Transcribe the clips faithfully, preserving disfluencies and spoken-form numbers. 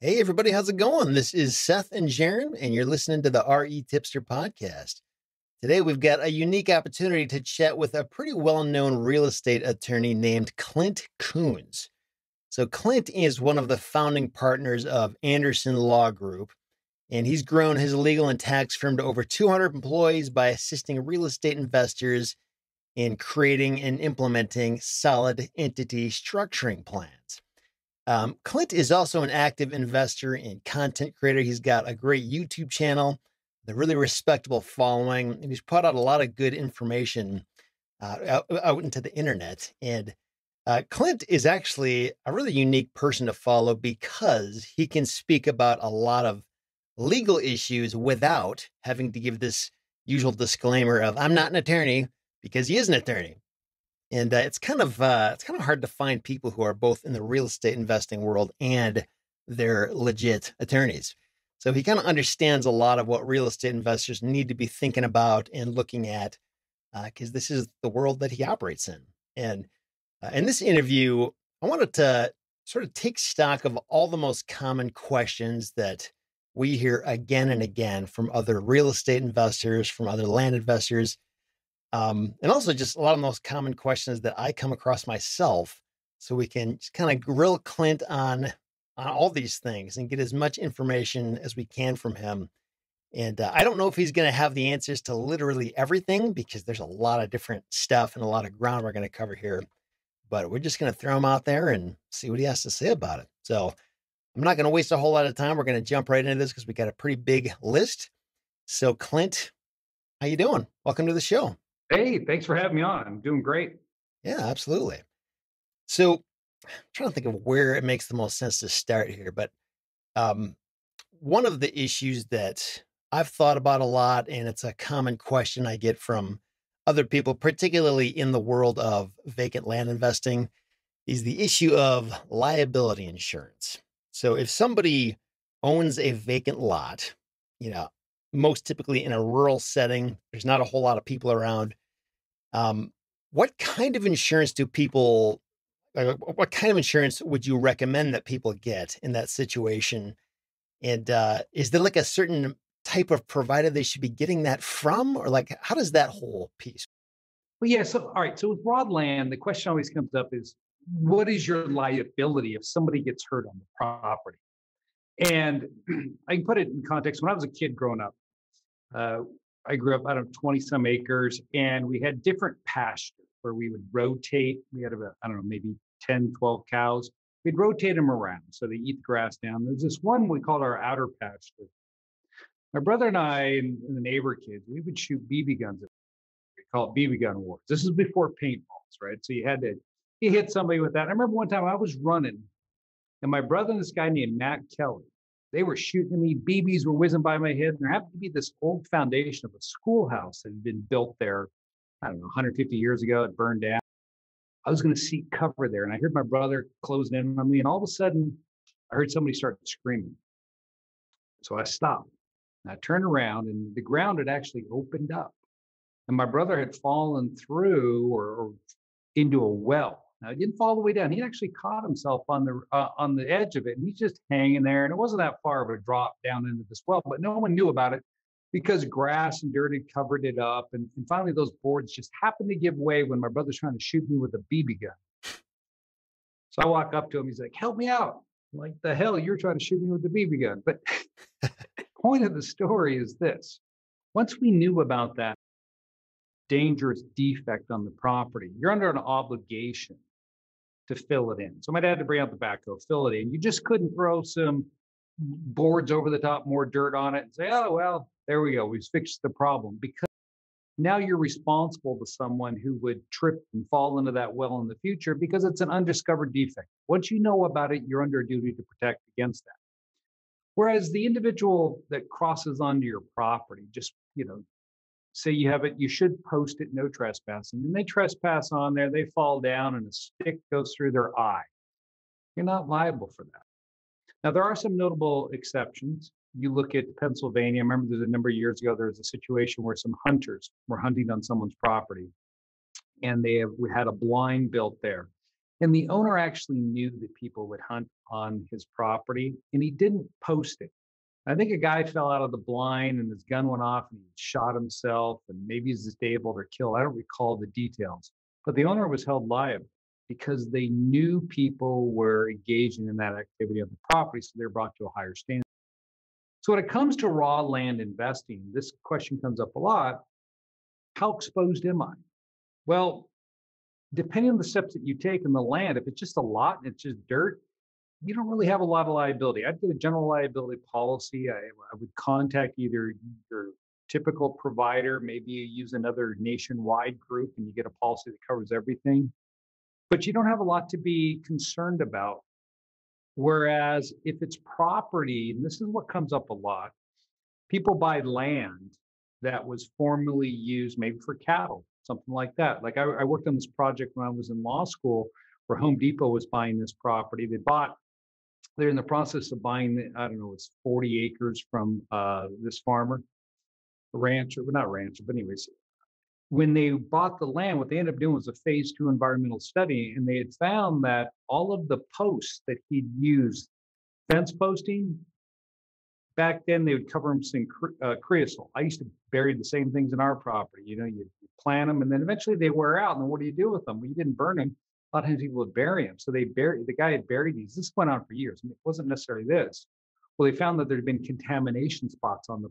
Hey, everybody, how's it going? This is Seth and Sharon, and you're listening to the R E Tipster podcast. Today, we've got a unique opportunity to chat with a pretty well-known real estate attorney named Clint Coons. So Clint is one of the founding partners of Anderson Law Group, and he's grown his legal and tax firm to over two hundred employees by assisting real estate investors in creating and implementing solid entity structuring plans. Um, Clint is also an active investor and content creator. He's got a great YouTube channel, a really respectable following, and he's put out a lot of good information uh, out, out into the internet. And uh, Clint is actually a really unique person to follow because he can speak about a lot of legal issues without having to give this usual disclaimer of, I'm not an attorney, because he is an attorney. And uh, it's kind of uh, it's kind of hard to find people who are both in the real estate investing world and they're legit attorneys. So he kind of understands a lot of what real estate investors need to be thinking about and looking at, because uh, this is the world that he operates in. And uh, in this interview, I wanted to sort of take stock of all the most common questions that we hear again and again from other real estate investors, from other land investors. Um, and also just a lot of the most common questions that I come across myself, so we can just kind of grill Clint on, on all these things and get as much information as we can from him. And uh, I don't know if he's going to have the answers to literally everything, because there's a lot of different stuff and a lot of ground we're going to cover here, but we're just going to throw him out there and see what he has to say about it. So I'm not going to waste a whole lot of time. We're going to jump right into this because we got a pretty big list. So Clint, how you doing? Welcome to the show. Hey, thanks for having me on. I'm doing great. Yeah, absolutely. So I'm trying to think of where it makes the most sense to start here. But um, one of the issues that I've thought about a lot, and it's a common question I get from other people, particularly in the world of vacant land investing, is the issue of liability insurance. So if somebody owns a vacant lot, you know, most typically in a rural setting, there's not a whole lot of people around. Um, what kind of insurance do people, uh, what kind of insurance would you recommend that people get in that situation? And uh, is there like a certain type of provider they should be getting that from? Or like, how does that whole piece? Well, yeah. So, all right. So with raw land, the question always comes up is, what is your liability if somebody gets hurt on the property? And I can put it in context. When I was a kid growing up, uh, I grew up out of twenty some acres, and we had different pastures where we would rotate. We had about, I don't know, maybe ten, twelve cows. We'd rotate them around so they eat the grass down. There's this one we called our outer pasture. My brother and I and, and the neighbor kids, we would shoot B B guns at them. We call it B B gun wars. This is before paintballs, right? So you had to, you hit somebody with that. I remember one time I was running, and my brother and this guy named Matt Kelly, they were shooting at me. B Bs were whizzing by my head. And there happened to be this old foundation of a schoolhouse that had been built there, I don't know, one hundred fifty years ago. It burned down. I was going to seek cover there. And I heard my brother closing in on me. And all of a sudden, I heard somebody start screaming. So I stopped. And I turned around, and the ground had actually opened up. And my brother had fallen through or, or into a well. Now, he didn't fall all the way down. He actually caught himself on the uh, on the edge of it, and he's just hanging there. And it wasn't that far of a drop down into this well, but no one knew about it because grass and dirt had covered it up. And, and finally, those boards just happened to give way when my brother's trying to shoot me with a B B gun. So I walk up to him. He's like, "Help me out!" I'm like, "The hell, you're trying to shoot me with a B B gun." But the point of the story is this: once we knew about that dangerous defect on the property, you're under an obligation to fill it in. So my dad had to bring out the backhoe, fill it in. You just couldn't throw some boards over the top, more dirt on it, and say, oh, well, there we go. We've fixed the problem. Because now you're responsible to someone who would trip and fall into that well in the future because it's an undiscovered defect. Once you know about it, you're under a duty to protect against that. Whereas the individual that crosses onto your property, just, you know, say you have it, you should post it, no trespassing. And they trespass on there, they fall down, and a stick goes through their eye. You're not liable for that. Now, there are some notable exceptions. You look at Pennsylvania. I remember there's a number of years ago, there was a situation where some hunters were hunting on someone's property, and they have, we had a blind built there. And the owner actually knew that people would hunt on his property, and he didn't post it. I think a guy fell out of the blind and his gun went off and he shot himself, and maybe he's disabled or killed. I don't recall the details, but the owner was held liable because they knew people were engaging in that activity on the property, so they're brought to a higher standard. So when it comes to raw land investing, this question comes up a lot. How exposed am I? Well, depending on the steps that you take in the land, if it's just a lot and it's just dirt, you don't really have a lot of liability. I'd get a general liability policy. I, I would contact either your typical provider, maybe you use another nationwide group and you get a policy that covers everything. But you don't have a lot to be concerned about. Whereas if it's property, and this is what comes up a lot, people buy land that was formerly used maybe for cattle, something like that. Like I, I worked on this project when I was in law school where Home Depot was buying this property. They bought, they're in the process of buying, I don't know, it's forty acres from uh, this farmer, rancher, but not rancher, but anyways. When they bought the land, what they ended up doing was a phase two environmental study, and they had found that all of the posts that he'd used, fence posting, back then they would cover them in uh, creosote. I used to bury the same things in our property. You know, you plant them, and then eventually they wear out, and then what do you do with them? Well, you didn't burn them. A lot of times people would bury them. So they buried, the guy had buried these. This went on for years. I mean, it wasn't necessarily this. Well, they found that there had been contamination spots on the.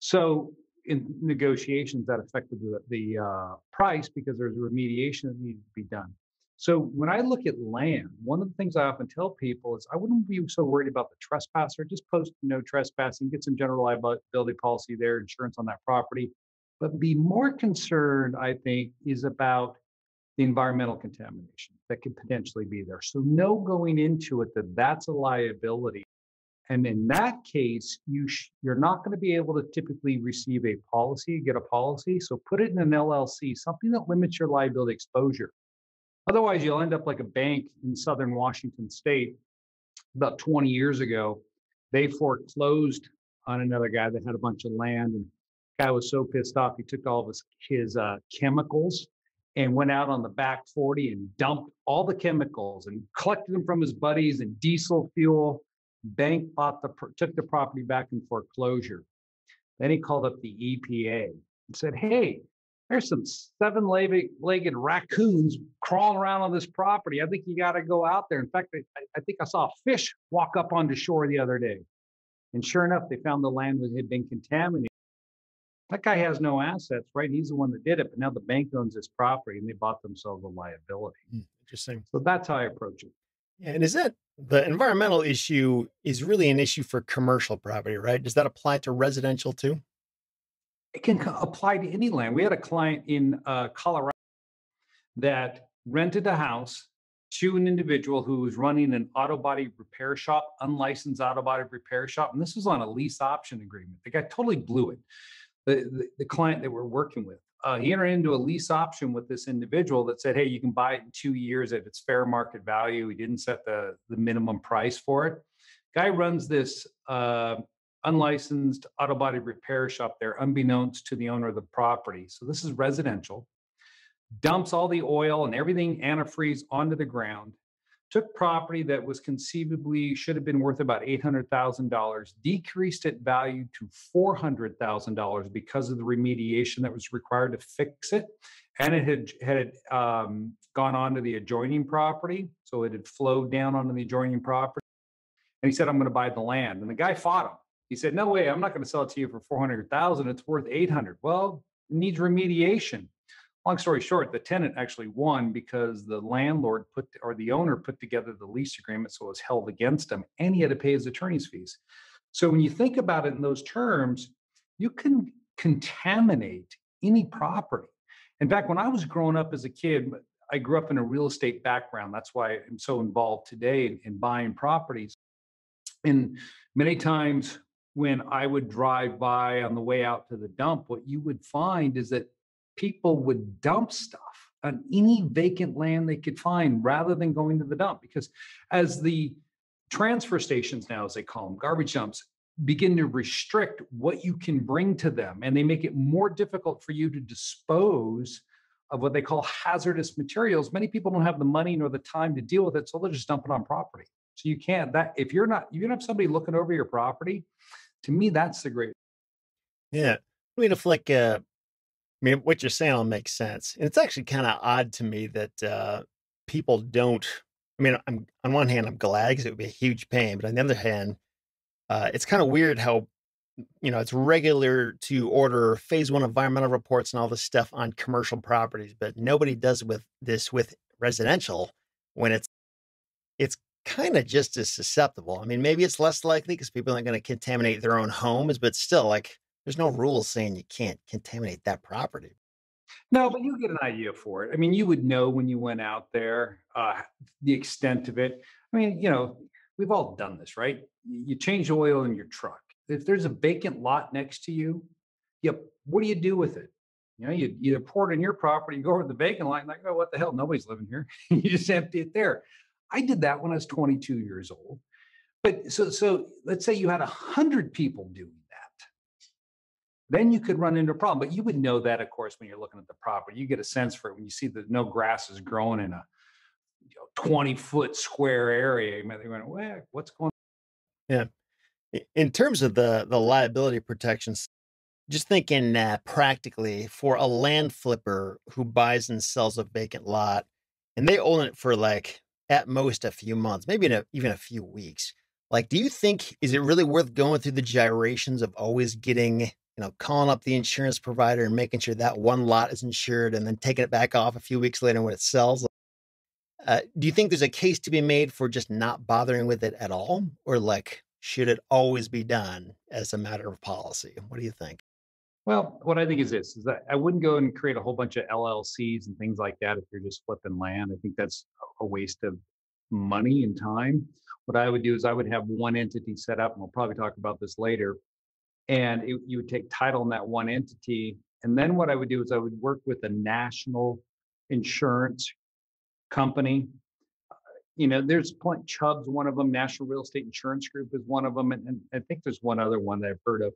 So in negotiations that affected the, the uh, price because there's a remediation that needed to be done. So when I look at land, one of the things I often tell people is I wouldn't be so worried about the trespasser. Just post no trespassing, get some general liability policy there, insurance on that property. But be more concerned, I think, is about the environmental contamination that could potentially be there. So know going into it that that's a liability. And in that case, you sh- you're not going to be able to typically receive a policy, get a policy. So put it in an L L C, something that limits your liability exposure. Otherwise, you'll end up like a bank in southern Washington state. About twenty years ago, they foreclosed on another guy that had a bunch of land. And the guy was so pissed off, he took all of his, his uh, chemicals and went out on the back forty and dumped all the chemicals and collected them from his buddies and diesel fuel. Bank bought the took the property back in foreclosure. Then he called up the E P A and said, "Hey, there's some seven-legged raccoons crawling around on this property. I think you got to go out there. In fact, I, I think I saw a fish walk up onto shore the other day." And sure enough, they found the land that had been contaminated. That guy has no assets, right? He's the one that did it. But now the bank owns this property, and they bought themselves a liability. Mm, interesting. So that's how I approach it. And is that the environmental issue is really an issue for commercial property, right? Does that apply to residential too? It can apply to any land. We had a client in uh, Colorado that rented a house to an individual who was running an auto body repair shop, unlicensed auto body repair shop. And this was on a lease option agreement. The guy totally blew it. The, the, the client that we're working with. Uh, he entered into a lease option with this individual that said, "Hey, you can buy it in two years if it's fair market value." He didn't set the, the minimum price for it. Guy runs this uh, unlicensed auto body repair shop there, unbeknownst to the owner of the property. So this is residential. Dumps all the oil and everything antifreeze onto the ground. Took property that was conceivably should have been worth about eight hundred thousand dollars, decreased its value to four hundred thousand dollars because of the remediation that was required to fix it. And it had, had um, gone onto the adjoining property. So it had flowed down onto the adjoining property. And he said, "I'm going to buy the land." And the guy fought him. He said, "No way, I'm not going to sell it to you for four hundred thousand dollars. It's worth eight hundred thousand dollars. Well, it needs remediation. Long story short, the tenant actually won because the landlord put or the owner put together the lease agreement, so it was held against him, and he had to pay his attorney's fees. So when you think about it in those terms, you can contaminate any property. In fact, when I was growing up as a kid, I grew up in a real estate background. That's why I'm so involved today in, in buying properties. And many times when I would drive by on the way out to the dump, what you would find is that people would dump stuff on any vacant land they could find rather than going to the dump, because as the transfer stations now, as they call them, garbage dumps, begin to restrict what you can bring to them, and they make it more difficult for you to dispose of what they call hazardous materials. Many people don't have the money nor the time to deal with it, so they'll just dump it on property. So you can't, that if you're not, you don't have somebody looking over your property, to me, that's the great. Yeah. I mean, if like, uh, I mean, what you're saying all makes sense. And it's actually kind of odd to me that uh, people don't, I mean, I'm on one hand, I'm glad because it would be a huge pain. But on the other hand, uh, it's kind of weird how, you know, it's regular to order phase one environmental reports and all this stuff on commercial properties, but nobody does with this with residential when it's, it's kind of just as susceptible. I mean, maybe it's less likely because people aren't going to contaminate their own homes, but still, like, there's no rules saying you can't contaminate that property. No, but you get an idea for it. I mean, you would know when you went out there, uh, the extent of it. I mean, you know, we've all done this, right? You change oil in your truck. If there's a vacant lot next to you, you, what do you do with it? You know, you either pour it in your property, you go over to the vacant lot, and like, oh, what the hell? Nobody's living here. You just empty it there. I did that when I was twenty-two years old. But so, so let's say you had one hundred people doing that. Then you could run into a problem. But you would know that, of course, when you're looking at the property. You get a sense for it when you see that no grass is growing in a twenty-foot square area. You might be going, well, what's going on? Yeah. In terms of the, the liability protections, just thinking uh, practically for a land flipper who buys and sells a vacant lot, and they own it for like at most a few months, maybe in a, even a few weeks. Like, do you think, is it really worth going through the gyrations of always getting, you know, calling up the insurance provider and making sure that one lot is insured and then taking it back off a few weeks later when it sells? Uh, do you think there's a case to be made for just not bothering with it at all? Or like, should it always be done as a matter of policy? What do you think? Well, what I think is this, is that I wouldn't go and create a whole bunch of L L Cs and things like that if you're just flipping land. I think that's a waste of money and time. What I would do is I would have one entity set up, and we'll probably talk about this later, and it, you would take title in that one entity. And then what I would do is I would work with a national insurance company. You know, there's Clint Chubb's one of them, National Real Estate Insurance Group is one of them, and, and I think there's one other one that I've heard of.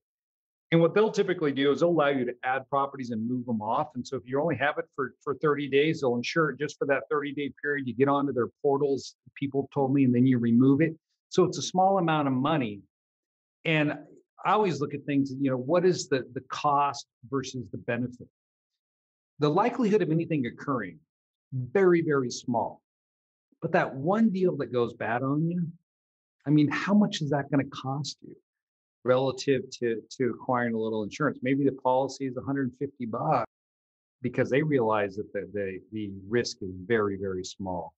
And what they'll typically do is they'll allow you to add properties and move them off. And so if you only have it for, for thirty days, they'll insure it just for that thirty-day period. You get onto their portals, people told me, and then you remove it. So it's a small amount of money. And I always look at things, you know, what is the, the cost versus the benefit? The likelihood of anything occurring, very, very small. But that one deal that goes bad on you, I mean, how much is that going to cost you relative to, to acquiring a little insurance? Maybe the policy is one hundred fifty bucks because they realize that the, the, the risk is very, very small,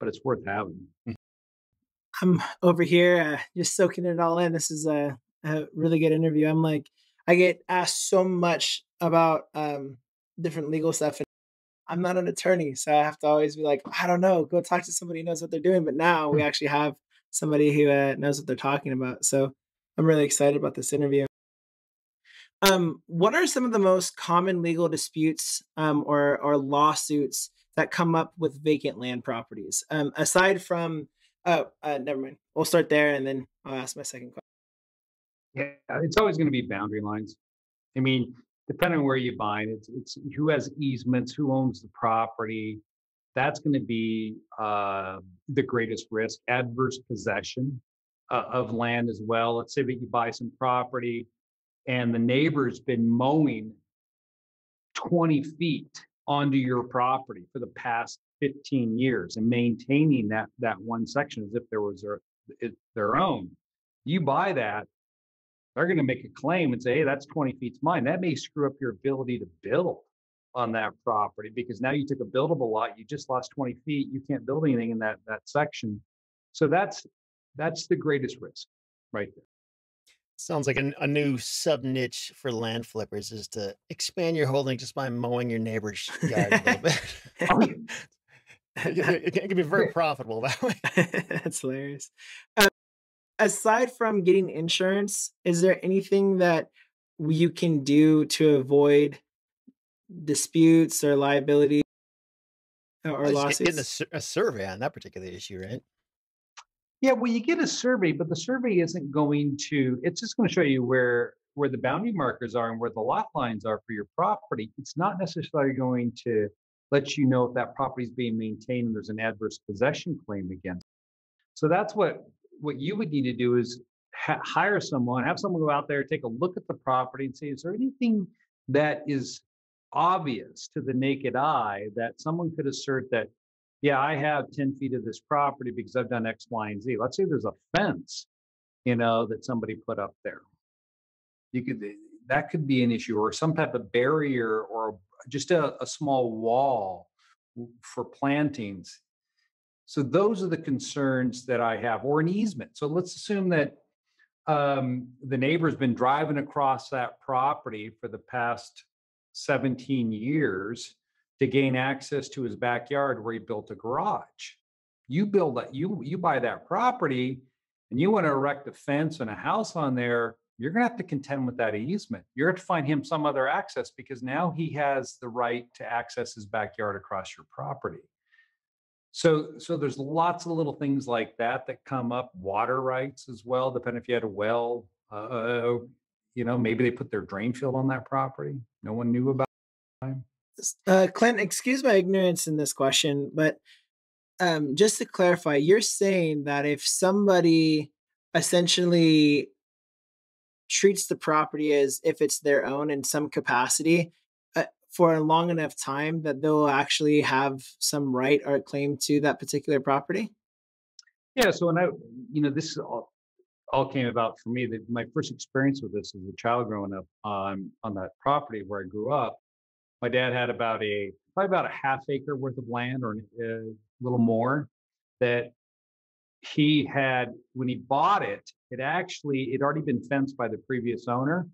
but it's worth having. I'm over here uh, just soaking it all in. This is a, a really good interview. I'm like, I get asked so much about um, different legal stuff. I'm not an attorney, so I have to always be like, I don't know, go talk to somebody who knows what they're doing. But now we actually have somebody who uh, knows what they're talking about. So I'm really excited about this interview. Um, what are some of the most common legal disputes um, or, or lawsuits that come up with vacant land properties? Um, aside from, oh, uh, never mind. We'll start there and then I'll ask my second question. Yeah, it's always going to be boundary lines. I mean, depending on where you buy it, it's, it's who has easements, who owns the property. That's going to be uh, the greatest risk. Adverse possession uh, of land as well. Let's say that you buy some property and the neighbor's been mowing twenty feet onto your property for the past fifteen years and maintaining that, that one section as if there was their, their own. You buy that, they're going to make a claim and say, hey, that's twenty feet's mine. That may screw up your ability to build on that property because now you took a buildable lot. You just lost twenty feet. You can't build anything in that, that section. So that's that's the greatest risk right there. Sounds like a, a new sub niche for land flippers is to expand your holding just by mowing your neighbor's yard a little bit. it, it can be very profitable that way. That's hilarious. Um, Aside from getting insurance, is there anything that you can do to avoid disputes or liability or losses? Getting a, a survey on that particular issue, right? Yeah, well, you get a survey, but the survey isn't going to, it's just going to show you where, where the boundary markers are and where the lot lines are for your property. It's not necessarily going to lets you know if that property is being maintained and there's an adverse possession claim against it. So that's what, what you would need to do is ha- hire someone, have someone go out there, take a look at the property and say, is there anything that is obvious to the naked eye that someone could assert that, yeah, I have ten feet of this property because I've done X, Y, and Z. Let's say there's a fence, you know, that somebody put up there. You could, that could be an issue, or some type of barrier, or just a, a small wall for plantings. So those are the concerns that I have, or an easement. So let's assume that um, the neighbor's been driving across that property for the past seventeen years to gain access to his backyard where he built a garage. You build that, you you buy that property and you want to erect a fence and a house on there, you're going to have to contend with that easement. You're going to have to find him some other access because now he has the right to access his backyard across your property. So, so there's lots of little things like that that come up, water rights as well, depending if you had a well, uh, you know, maybe they put their drain field on that property. No one knew about it. Uh, Clint, excuse my ignorance in this question, but um, just to clarify, you're saying that if somebody essentially treats the property as if it's their own in some capacity uh, for a long enough time that they'll actually have some right or claim to that particular property? Yeah. So when I, you know, this is all, all came about for me. That my first experience with this as a child growing up on, on that property where I grew up. My dad had about a probably about a half acre worth of land, or a little more, that he had when he bought it. It actually it already been fenced by the previous owner,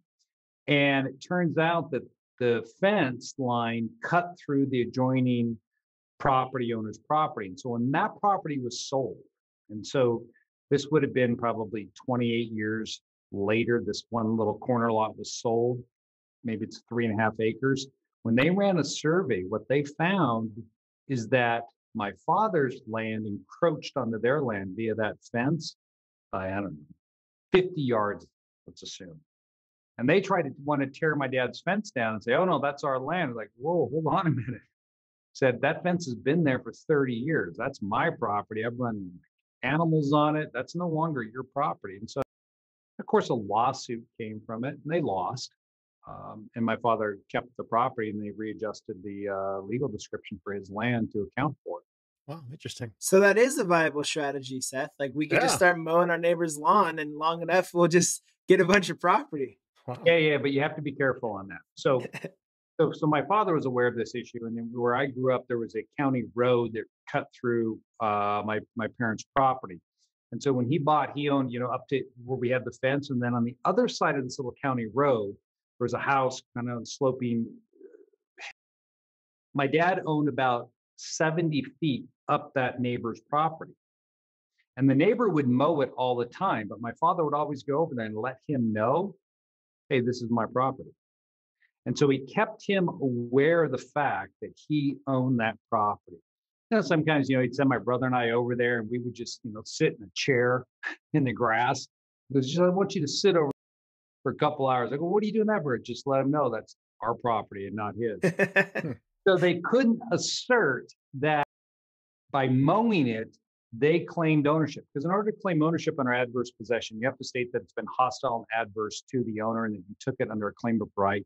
and it turns out that the fence line cut through the adjoining property owner's property. And so when that property was sold, and so this would have been probably twenty-eight years later, this one little corner lot was sold. Maybe it's three and a half acres. When they ran a survey, what they found is that my father's land encroached onto their land via that fence by, I don't know, fifty yards, let's assume. And they tried to want to tear my dad's fence down and say, oh, no, that's our land. Like, whoa, hold on a minute. Said, that fence has been there for thirty years. That's my property. I've run animals on it. That's no longer your property. And so, of course, a lawsuit came from it, and they lost. Um, and my father kept the property, and they readjusted the uh, legal description for his land to account for it. Wow, interesting. So that is a viable strategy, Seth. Like we could yeah. just start mowing our neighbor's lawn, and long enough, we'll just get a bunch of property. Wow. Yeah, yeah, but you have to be careful on that. So, so, so my father was aware of this issue, and then where I grew up, there was a county road that cut through uh, my my parents' property. And so when he bought, he owned, you know, up to where we had the fence, and then on the other side of this little county road. There was a house kind of sloping. My dad owned about seventy feet up that neighbor's property. And the neighbor would mow it all the time, but my father would always go over there and let him know, hey, this is my property. And so he kept him aware of the fact that he owned that property. You know, sometimes, you know, he'd send my brother and I over there and we would just, you know, sit in a chair in the grass. He goes, I want you to sit over for a couple hours. I go, what are you doing that for? Just let him know that's our property and not his. So they couldn't assert that by mowing it, they claimed ownership. Because in order to claim ownership under adverse possession, you have to state that it's been hostile and adverse to the owner and that you took it under a claim of right.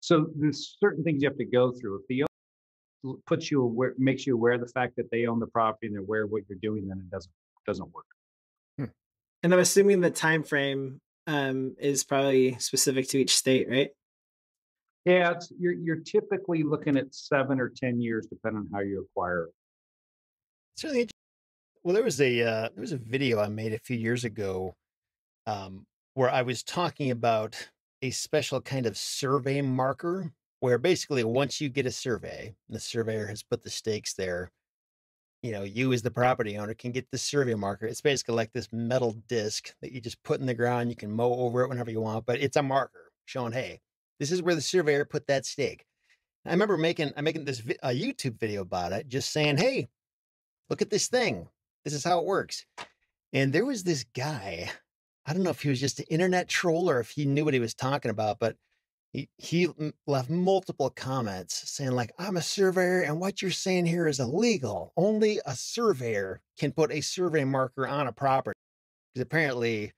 So there's certain things you have to go through. If the owner puts you aware, makes you aware of the fact that they own the property and they're aware of what you're doing, then it doesn't doesn't work. Hmm. And I'm assuming the time frame um is probably specific to each state, right? Yeah, it's, you're you're typically looking at seven or ten years, depending on how you acquire it. It's really interesting. Well, there was a uh, there was a video I made a few years ago um, where I was talking about a special kind of survey marker, where basically once you get a survey, and the surveyor has put the stakes there, you know, you as the property owner can get the survey marker. It's basically like this metal disc that you just put in the ground. You can mow over it whenever you want, but it's a marker showing, hey, this is where the surveyor put that stake. I remember making, I'm making this vi- a YouTube video about it, just saying, hey, look at this thing. This is how it works. And there was this guy, I don't know if he was just an internet troll or if he knew what he was talking about, but He, he left multiple comments saying, like, I'm a surveyor and what you're saying here is illegal. Only a surveyor can put a survey marker on a property. Because apparently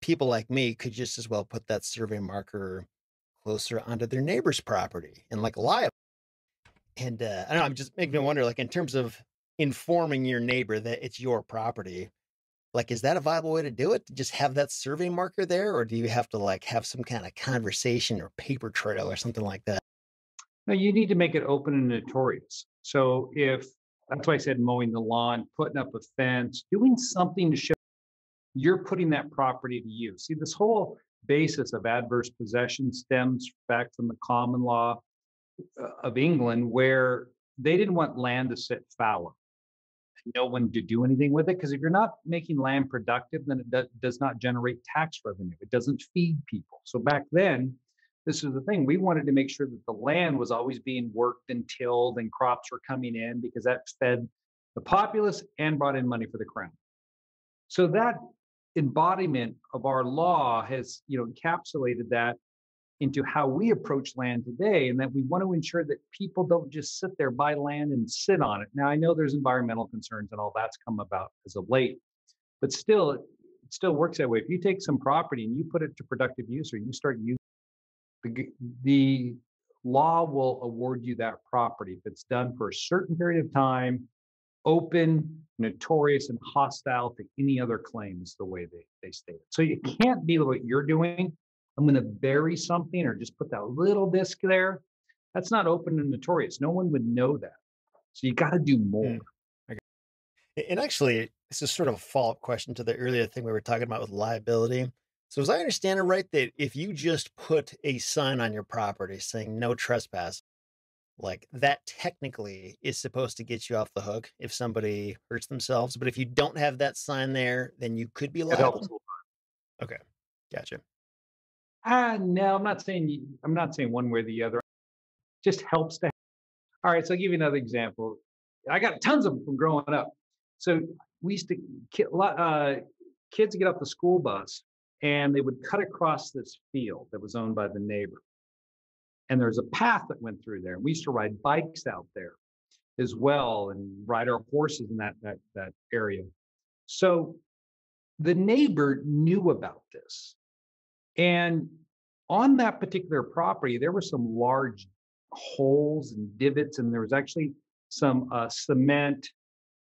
people like me could just as well put that survey marker closer onto their neighbor's property and like lie. And uh, I don't know, I'm just making me wonder, like, in terms of informing your neighbor that it's your property, like, is that a viable way to do it? To just have that survey marker there? Or do you have to like have some kind of conversation or paper trail or something like that? No, you need to make it open and notorious. So if that's why I said mowing the lawn, putting up a fence, doing something to show you're putting that property to use. See, this whole basis of adverse possession stems back from the common law of England, where they didn't want land to sit fallow. No one to do anything with it, because if you're not making land productive, then it do- does not generate tax revenue. It doesn't feed people. So back then, this is the thing. We wanted to make sure that the land was always being worked and tilled and crops were coming in, because that fed the populace and brought in money for the crown. So that embodiment of our law has, you know, encapsulated that into how we approach land today, and that we want to ensure that people don't just sit there, buy land and sit on it. Now, I know there's environmental concerns and all that's come about as of late, but still, it still works that way. If you take some property and you put it to productive use, or you start using the, the law will award you that property if it's done for a certain period of time, open, notorious, and hostile to any other claims, the way they, they state it. So you can't be what you're doing. I'm going to bury something or just put that little disc there. That's not open and notorious. No one would know that. So you got to do more. And actually, this is sort of a follow-up question to the earlier thing we were talking about with liability. So as I understand it right, that if you just put a sign on your property saying no trespass, like that technically is supposed to get you off the hook if somebody hurts themselves. But if you don't have that sign there, then you could be liable. Okay. Gotcha. Ah, uh, no, I'm not saying, I'm not saying one way or the other. It just helps to have. All right. So I'll give you another example. I got tons of them from growing up. So we used to, uh, kids get off the school bus and they would cut across this field that was owned by the neighbor. And there's a path that went through there. And we used to ride bikes out there as well and ride our horses in that, that, that area. So the neighbor knew about this. And on that particular property, there were some large holes and divots, and there was actually some uh, cement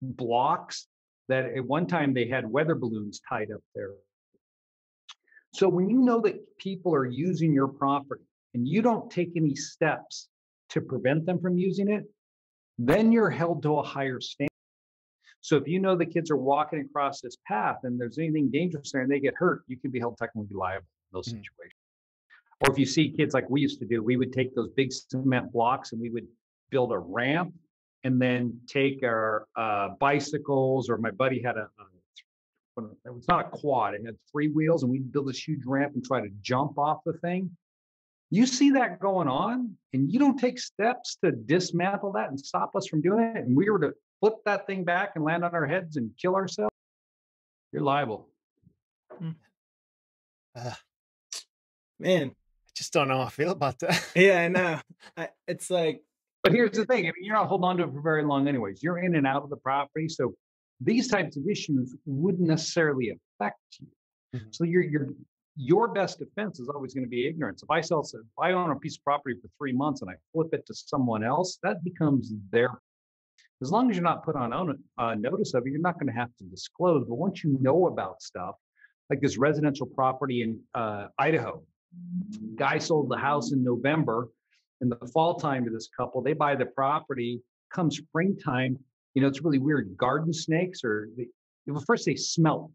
blocks that at one time they had weather balloons tied up there. So when you know that people are using your property and you don't take any steps to prevent them from using it, then you're held to a higher standard. So if you know the kids are walking across this path and there's anything dangerous there and they get hurt, you could be held technically liable. Those situations. Mm-hmm. Or if you see kids like we used to do, we would take those big cement blocks and we would build a ramp and then take our uh, bicycles, or my buddy had a, a, it was not a quad, it had three wheels, and we'd build this huge ramp and try to jump off the thing. You see that going on and you don't take steps to dismantle that and stop us from doing it, and we were to flip that thing back and land on our heads and kill ourselves, you're liable. Mm. Uh. Man, I just don't know how I feel about that. Yeah, I know. I, it's like, but here's the thing: I mean, you're not holding on to it for very long, anyways. You're in and out of the property, so these types of issues wouldn't necessarily affect you. Mm-hmm. So your your your best defense is always going to be ignorance. If I sell, if I own a piece of property for three months and I flip it to someone else, that becomes their. As long as you're not put on own, uh, notice of it, you're not going to have to disclose. But once you know about stuff, like this residential property in uh, Idaho. Guy sold the house in November in the fall time to this couple. They buy the property. Come springtime, you know, it's really weird. Garden snakes, or they, well, first they smelt,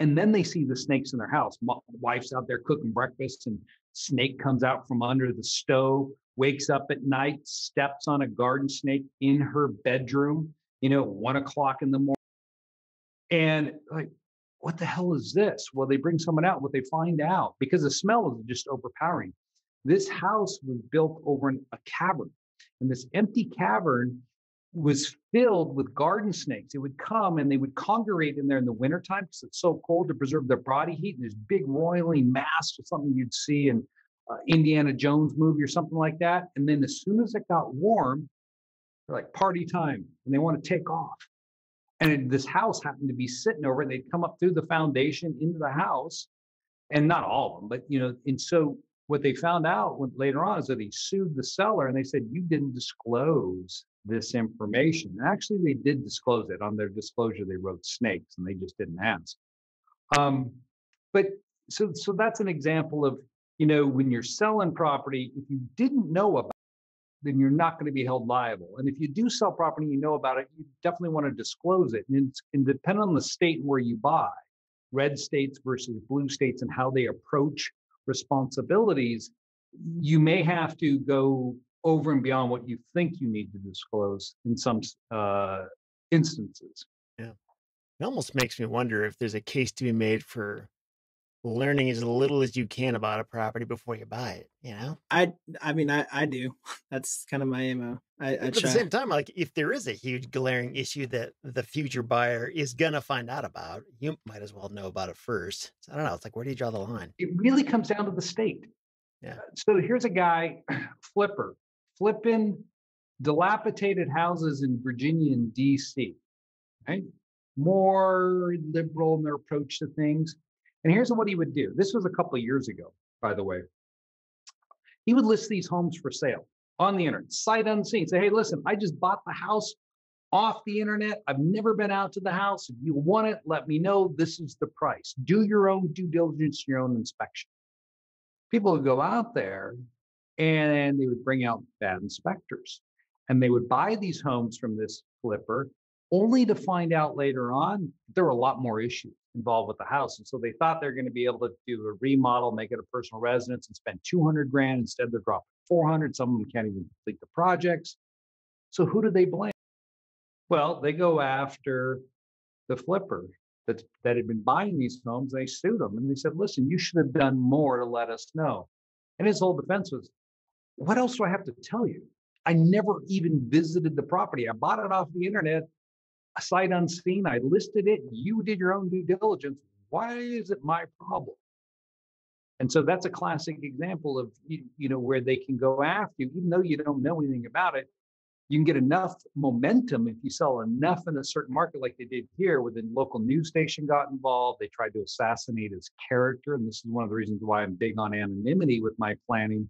and then they see the snakes in their house. My wife's out there cooking breakfast, and snake comes out from under the stove, wakes up at night, steps on a garden snake in her bedroom, you know, one o'clock in the morning. And like, what the hell is this? Well, they bring someone out. What they find out, because the smell is just overpowering. This house was built over in a cavern, and this empty cavern was filled with garden snakes. It would come and they would congregate in there in the wintertime because it's so cold to preserve their body heat. And there's big roiling mass or something you'd see in uh, Indiana Jones movie or something like that. And then as soon as it got warm, they're like, party time, and they want to take off. And it, this house happened to be sitting over, and they'd come up through the foundation into the house, and not all of them, but, you know, and so what they found out when, later on, is that they sued the seller, and they said, you didn't disclose this information. And actually, they did disclose it. On their disclosure, they wrote snakes, and they just didn't ask. Um, but so, so that's an example of, you know, when you're selling property, if you didn't know about it, then you're not going to be held liable. And if you do sell property, you know about it, you definitely want to disclose it. And, it's, and depending on the state where you buy, red states versus blue states and how they approach responsibilities, you may have to go over and beyond what you think you need to disclose in some uh, instances. Yeah. It almost makes me wonder if there's a case to be made for learning as little as you can about a property before you buy it, you know? I I mean, I, I do. That's kind of my M O. I, I try. At the same time, like, if there is a huge glaring issue that the future buyer is going to find out about, you might as well know about it first. So I don't know. It's like, where do you draw the line? It really comes down to the state. Yeah. So here's a guy, flipper, flipping dilapidated houses in Virginia and D C, right? More liberal in their approach to things. And here's what he would do. This was a couple of years ago, by the way. He would list these homes for sale on the internet, sight unseen. Say, hey, listen, I just bought the house off the internet. I've never been out to the house. If you want it, let me know. This is the price. Do your own due diligence, your own inspection. People would go out there and they would bring out bad inspectors. And they would buy these homes from this flipper, only to find out later on there were a lot more issues involved with the house. And so they thought they're going to be able to do a remodel, make it a personal residence, and spend two hundred grand. Instead, they're dropping four hundred. Some of them can't even complete the projects. So who do they blame? Well, they go after the flipper that, that had been buying these homes. They sued them. And they said, listen, you should have done more to let us know. And his whole defense was, what else do I have to tell you? I never even visited the property. I bought it off the internet, sight unseen. I listed it. You did your own due diligence. Why is it my problem? And so that's a classic example of, you, you know, where they can go after you, even though you don't know anything about it. You can get enough momentum if you sell enough in a certain market, like they did here, where the local news station got involved. They tried to assassinate his character. And this is one of the reasons why I'm big on anonymity with my planning,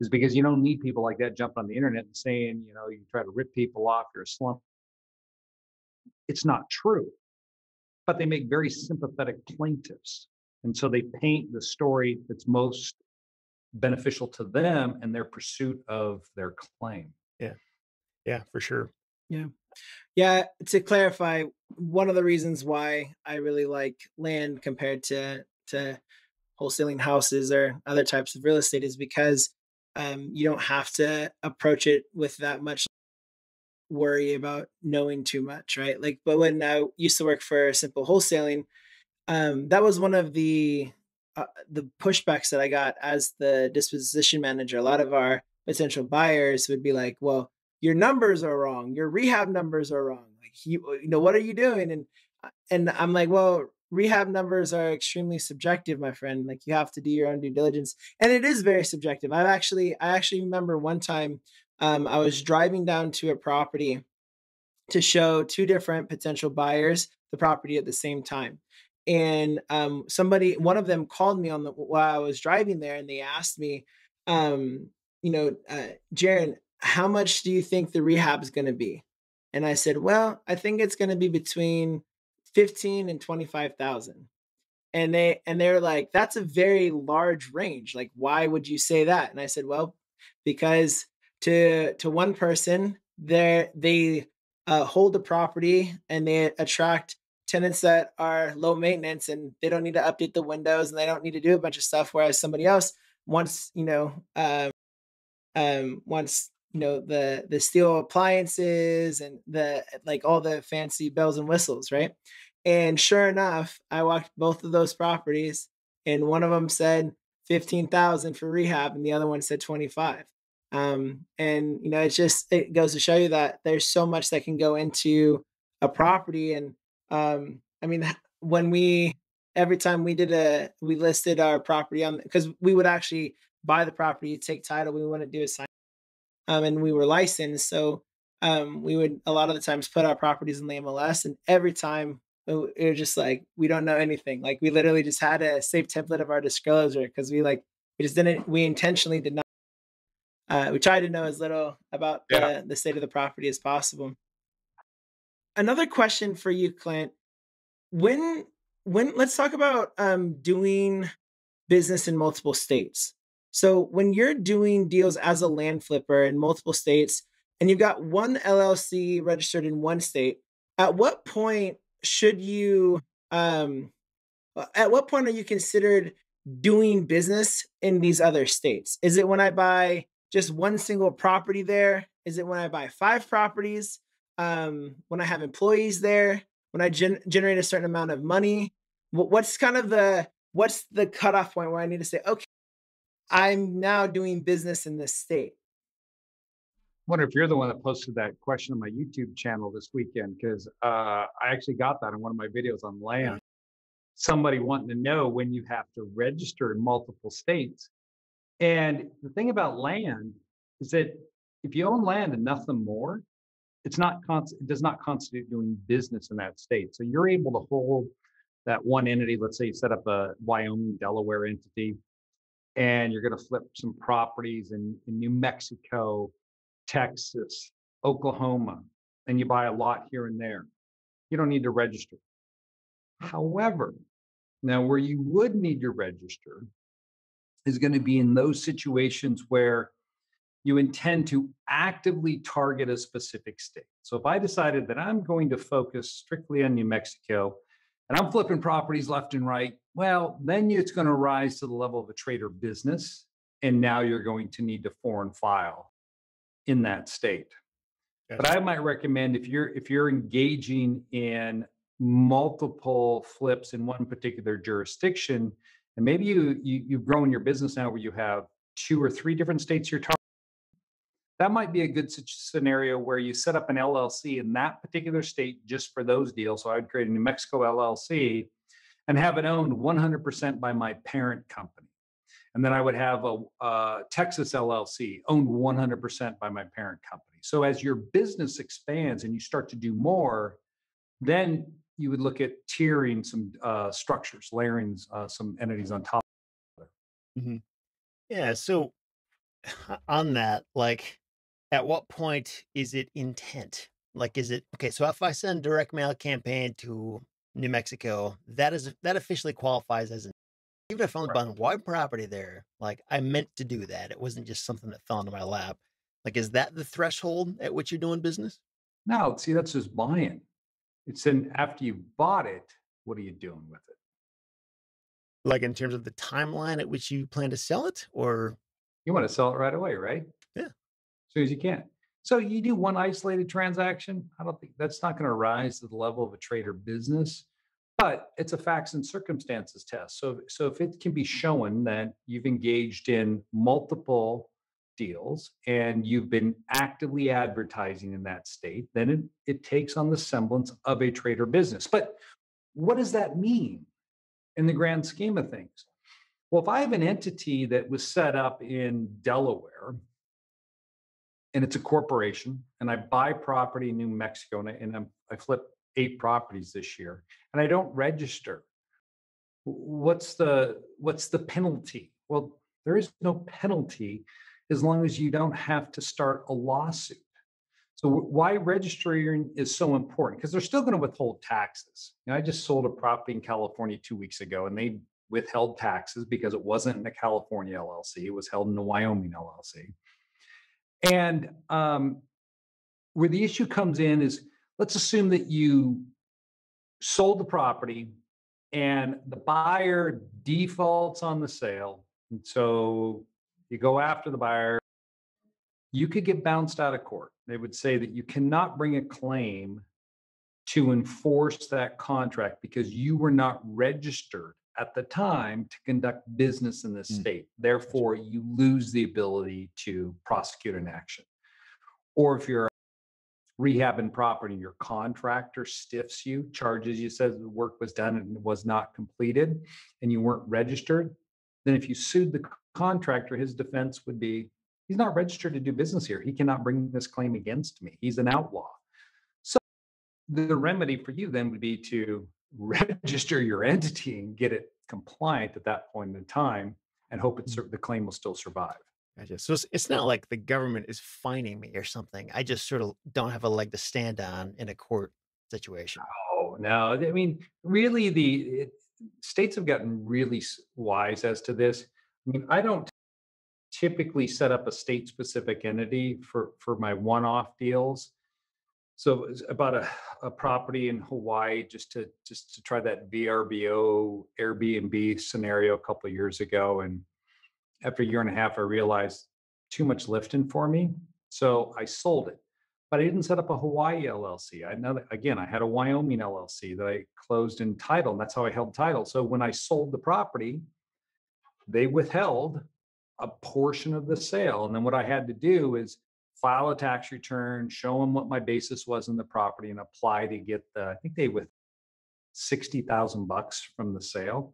is because you don't need people like that jumping on the internet and saying, you know, you try to rip people off, you're a slump. It's not true, but they make very sympathetic plaintiffs. And so they paint the story that's most beneficial to them and their pursuit of their claim. Yeah. Yeah, for sure. Yeah. Yeah. To clarify, one of the reasons why I really like land compared to, to wholesaling houses or other types of real estate is because um, you don't have to approach it with that much worry about knowing too much, right? Like, but when I used to work for Simple Wholesaling, um, that was one of the uh, the pushbacks that I got as the disposition manager. A lot of our potential buyers would be like, "Well, your numbers are wrong. Your rehab numbers are wrong. Like, you, you know, what are you doing?" And and I'm like, "Well, rehab numbers are extremely subjective, my friend. Like, you have to do your own due diligence, and it is very subjective." I've actually, I actually remember one time. Um, I was driving down to a property to show two different potential buyers the property at the same time. And um, somebody, one of them called me on the, while I was driving there, and they asked me, um, you know, uh, Jaron, how much do you think the rehab is going to be? And I said, well, I think it's going to be between fifteen and twenty-five thousand. And they, and they're like, that's a very large range. Like, why would you say that? And I said, well, because To to one person, they they uh, hold the property and they attract tenants that are low maintenance and they don't need to update the windows and they don't need to do a bunch of stuff. Whereas somebody else, once you know, um, um, once you know the the steel appliances and the like, all the fancy bells and whistles, right? And sure enough, I walked both of those properties, and one of them said fifteen thousand for rehab, and the other one said twenty five. Um, and, you know, it's just, it goes to show you that there's so much that can go into a property. And, um, I mean, when we, every time we did a, we listed our property on, cause we would actually buy the property, take title. We wouldn't do assignment. Um, and we were licensed. So um, we would a lot of the times put our properties in the M L S. And every time it, it was just like, we don't know anything. Like we literally just had a safe template of our disclosure because we like, we just didn't, we intentionally did not. Uh, we tried to know as little about yeah. the, the state of the property as possible. Another question for you, Clint. When, when let's talk about um, doing business in multiple states. So when you're doing deals as a land flipper in multiple states, and you've got one L L C registered in one state, at what point should you? Um, at what point are you considered doing business in these other states? Is it when I buy just one single property there? Is it when I buy five properties? Um, when I have employees there? When I gen- generate a certain amount of money? What's kind of the what's the cutoff point where I need to say, okay, I'm now doing business in this state? I wonder if you're the one that posted that question on my YouTube channel this weekend, because uh, I actually got that in one of my videos on land. Somebody wanting to know when you have to register in multiple states. And the thing about land is that if you own land and nothing more, it's not const- it does not constitute doing business in that state. So you're able to hold that one entity. Let's say you set up a Wyoming, Delaware entity, and you're going to flip some properties in, in New Mexico, Texas, Oklahoma, and you buy a lot here and there. You don't need to register. However, now where you would need to register is going to be in those situations where you intend to actively target a specific state. So if I decided that I'm going to focus strictly on New Mexico and I'm flipping properties left and right, well, then it's going to rise to the level of a trader business. And now you're going to need to foreign file in that state. Yes. But I might recommend if you're if you're engaging in multiple flips in one particular jurisdiction, and maybe you, you you've grown your business now where you have two or three different states you're targeting, that might be a good scenario where you set up an L L C in that particular state just for those deals. So I would create a New Mexico L L C and have it owned one hundred percent by my parent company. And then I would have a, a Texas L L C owned one hundred percent by my parent company. So as your business expands and you start to do more, then you would look at tiering some uh, structures, layering uh, some entities on top of each other. Mm-hmm. Yeah, so on that, like, at what point is it intent? Like, is it, okay, so if I send direct mail campaign to New Mexico, that is, that officially qualifies as, an, even if I'm right. buying one property there, like I meant to do that. It wasn't just something that fell into my lap. Like, is that the threshold at which you're doing business? No, see, that's just buying. It's in, after you bought it, what are you doing with it? Like in terms of the timeline at which you plan to sell it, or? You want to sell it right away, right? Yeah. As soon as you can. So you do one isolated transaction. I don't think that's not going to rise to the level of a trader business, but it's a facts and circumstances test. So, so if it can be shown that you've engaged in multiple deals and you've been actively advertising in that state, then it, it takes on the semblance of a trader business. But what does that mean in the grand scheme of things? Well, if I have an entity that was set up in Delaware and it's a corporation and I buy property in New Mexico and I, and I flip eight properties this year and I don't register, what's the, what's the penalty? Well, there is no penalty as long as you don't have to start a lawsuit. So why registering is so important, because they're still going to withhold taxes. You know, I just sold a property in California two weeks ago and they withheld taxes because it wasn't in a California L L C, it was held in a Wyoming L L C. And um, where the issue comes in is, let's assume that you sold the property and the buyer defaults on the sale. And so you go after the buyer, you could get bounced out of court. They would say that you cannot bring a claim to enforce that contract because you were not registered at the time to conduct business in this state. Therefore, you lose the ability to prosecute an action. Or if you're rehabbing property, your contractor stiffs you, charges you, says the work was done and was not completed, and you weren't registered, then if you sued the contractor, his defense would be, he's not registered to do business here. He cannot bring this claim against me. He's an outlaw. So the remedy for you then would be to register your entity and get it compliant at that point in time and hope it's, the claim will still survive. Gotcha. So it's, it's not like the government is fining me or something. I just sort of don't have a leg to stand on in a court situation. Oh, no. I mean, really, the it, states have gotten really wise as to this. I mean, I don't typically set up a state-specific entity for, for my one-off deals. So it's about a, a property in Hawaii, just to just to try that V R B O, Airbnb scenario a couple of years ago. And after a year and a half, I realized too much lifting for me. So I sold it, but I didn't set up a Hawaii L L C. I know that, again, I had a Wyoming L L C that I closed in title, and that's how I held title. So when I sold the property, they withheld a portion of the sale. And then what I had to do is file a tax return, show them what my basis was in the property, and apply to get the, I think they with sixty thousand bucks from the sale.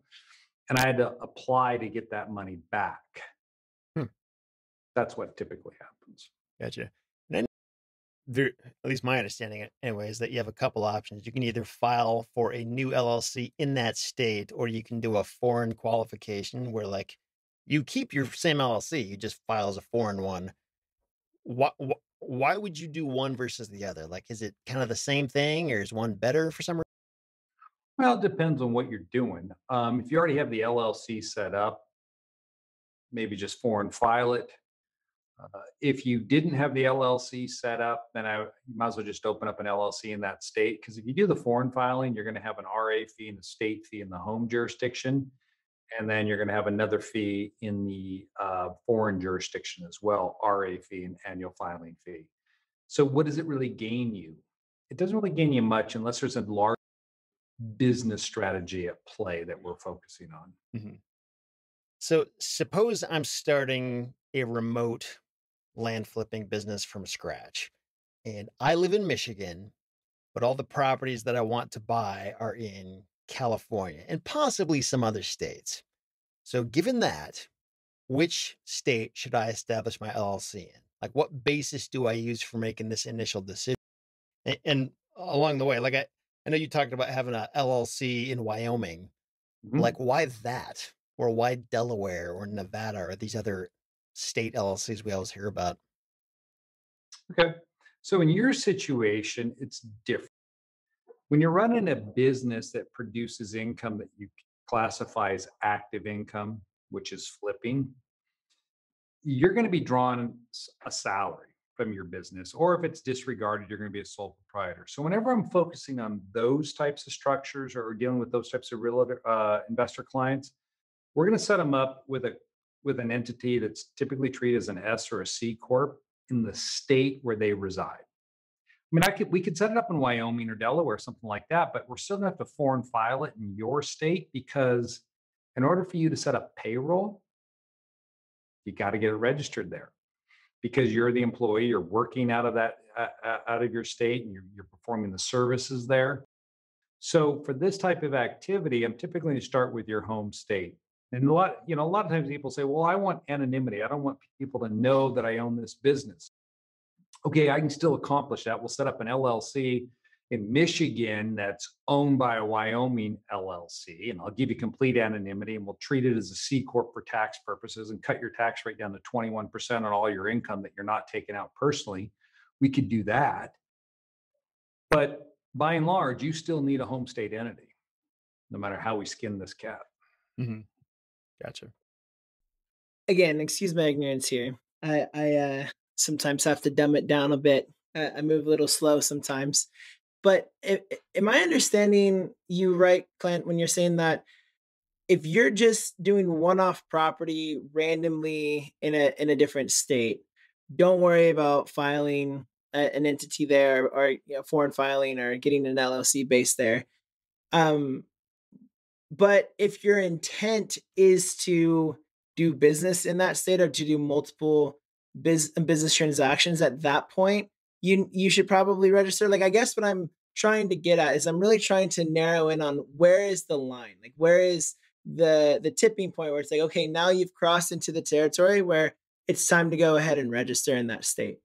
And I had to apply to get that money back. Hmm. That's what typically happens. Gotcha. And then there, at least my understanding anyway, is that you have a couple options. You can either file for a new L L C in that state, or you can do a foreign qualification where like you keep your same L L C, you just file as a foreign one. Why, why would you do one versus the other? Like, is it kind of the same thing, or is one better for some reason? Well, it depends on what you're doing. Um, if you already have the L L C set up, maybe just foreign file it. Uh, if you didn't have the L L C set up, then I you might as well just open up an L L C in that state. Because if you do the foreign filing, you're going to have an R A fee and a state fee in the home jurisdiction. And then you're going to have another fee in the uh, foreign jurisdiction as well, R A fee and annual filing fee. So what does it really gain you? It doesn't really gain you much unless there's a large business strategy at play that we're focusing on. Mm-hmm. So suppose I'm starting a remote land flipping business from scratch, and I live in Michigan, but all the properties that I want to buy are in California and possibly some other states. So given that, which state should I establish my L L C in? Like, what basis do I use for making this initial decision? And, and along the way, like I, I know you talked about having an L L C in Wyoming. Mm-hmm. Like, why that? Or why Delaware or Nevada or these other state L L Cs we always hear about? Okay. So in your situation, it's different. When you're running a business that produces income that you classify as active income, which is flipping, you're going to be drawing a salary from your business, or if it's disregarded, you're going to be a sole proprietor. So whenever I'm focusing on those types of structures or dealing with those types of real uh, investor clients, we're going to set them up with a with an entity that's typically treated as an S or a C corp in the state where they reside. I mean, I could, we could set it up in Wyoming or Delaware or something like that, but we're still going to have to foreign file it in your state, because in order for you to set up payroll, you got to get it registered there, because you're the employee, you're working out of that, uh, out of your state, and you're, you're performing the services there. So for this type of activity, I'm typically going to start with your home state. And a lot, you know, a lot of times people say, well, I want anonymity. I don't want people to know that I own this business. Okay, I can still accomplish that. We'll set up an L L C in Michigan that's owned by a Wyoming L L C, and I'll give you complete anonymity, and we'll treat it as a C corp for tax purposes and cut your tax rate down to twenty-one percent on all your income that you're not taking out personally. We could do that. But by and large, you still need a home state entity, no matter how we skin this cat. Mm-hmm. Gotcha. Again, excuse my ignorance here. I, I, uh, sometimes have to dumb it down a bit. Uh, I move a little slow sometimes. But if, am I understanding you right, Clint, when you're saying that if you're just doing one-off property randomly in a in a different state, don't worry about filing a, an entity there, or you know, foreign filing, or getting an L L C base there. Um, but if your intent is to do business in that state, or to do multiple Biz, business transactions at that point, you you should probably register. Like, I guess what I'm trying to get at is I'm really trying to narrow in on where is the line? Like, where is the the tipping point where it's like, okay, now you've crossed into the territory where it's time to go ahead and register in that state.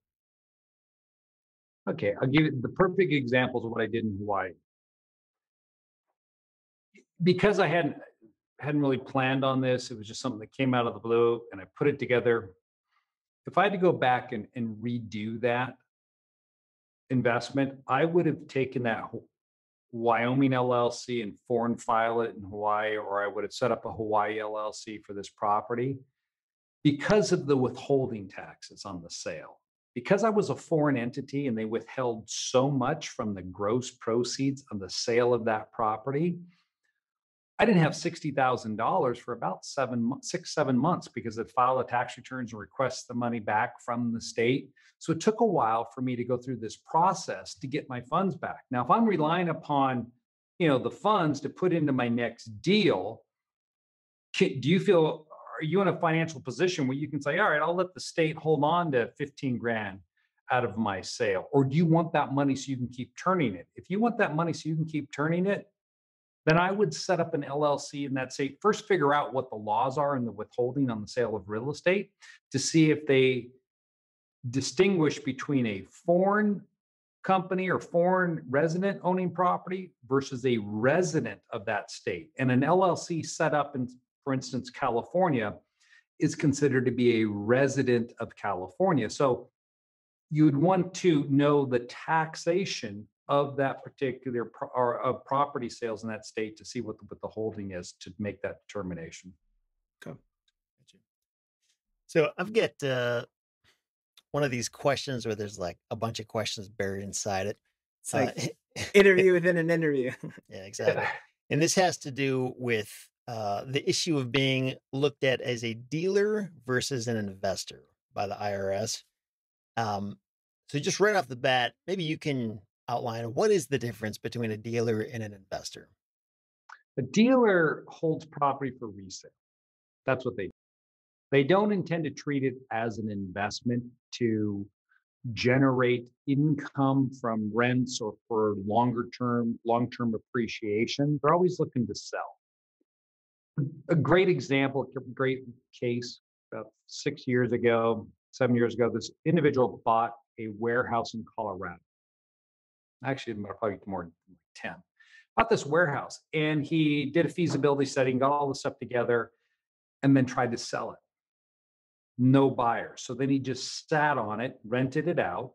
Okay, I'll give you the perfect examples of what I did in Hawaii. Because I hadn't hadn't really planned on this, it was just something that came out of the blue and I put it together. If I had to go back and, and redo that investment, I would have taken that Wyoming L L C and foreign file it in Hawaii, or I would have set up a Hawaii L L C for this property because of the withholding taxes on the sale. Because I was a foreign entity and they withheld so much from the gross proceeds of the sale of that property, I didn't have sixty thousand dollars for about seven, six, seven months because they'd file the tax returns and request the money back from the state. So it took a while for me to go through this process to get my funds back. Now, if I'm relying upon, you know, the funds to put into my next deal, can, do you feel, are you in a financial position where you can say, all right, I'll let the state hold on to fifteen grand out of my sale? Or do you want that money so you can keep turning it? If you want that money so you can keep turning it, then I would set up an L L C in that state. First, figure out what the laws are in the withholding on the sale of real estate to see if they distinguish between a foreign company or foreign resident owning property versus a resident of that state. And an L L C set up in, for instance, California is considered to be a resident of California. So you would want to know the taxation of that particular pro- or of property sales in that state to see what the, what the holding is to make that determination. Okay. Gotcha. So I've got uh, one of these questions where there's like a bunch of questions buried inside it. It's like uh, interview within an interview. Yeah, exactly. And this has to do with uh, the issue of being looked at as a dealer versus an investor by the I R S. Um, so just right off the bat, maybe you can outline what is the difference between a dealer and an investor. A dealer holds property for resale. That's what they do. They don't intend to treat it as an investment to generate income from rents or for longer term, long-term appreciation. They're always looking to sell. A great example, a great case about six years ago, seven years ago, this individual bought a warehouse in Colorado. Actually, probably more than ten. Bought this warehouse, and he did a feasibility study, and got all the stuff together, and then tried to sell it. No buyer. So then he just sat on it, rented it out.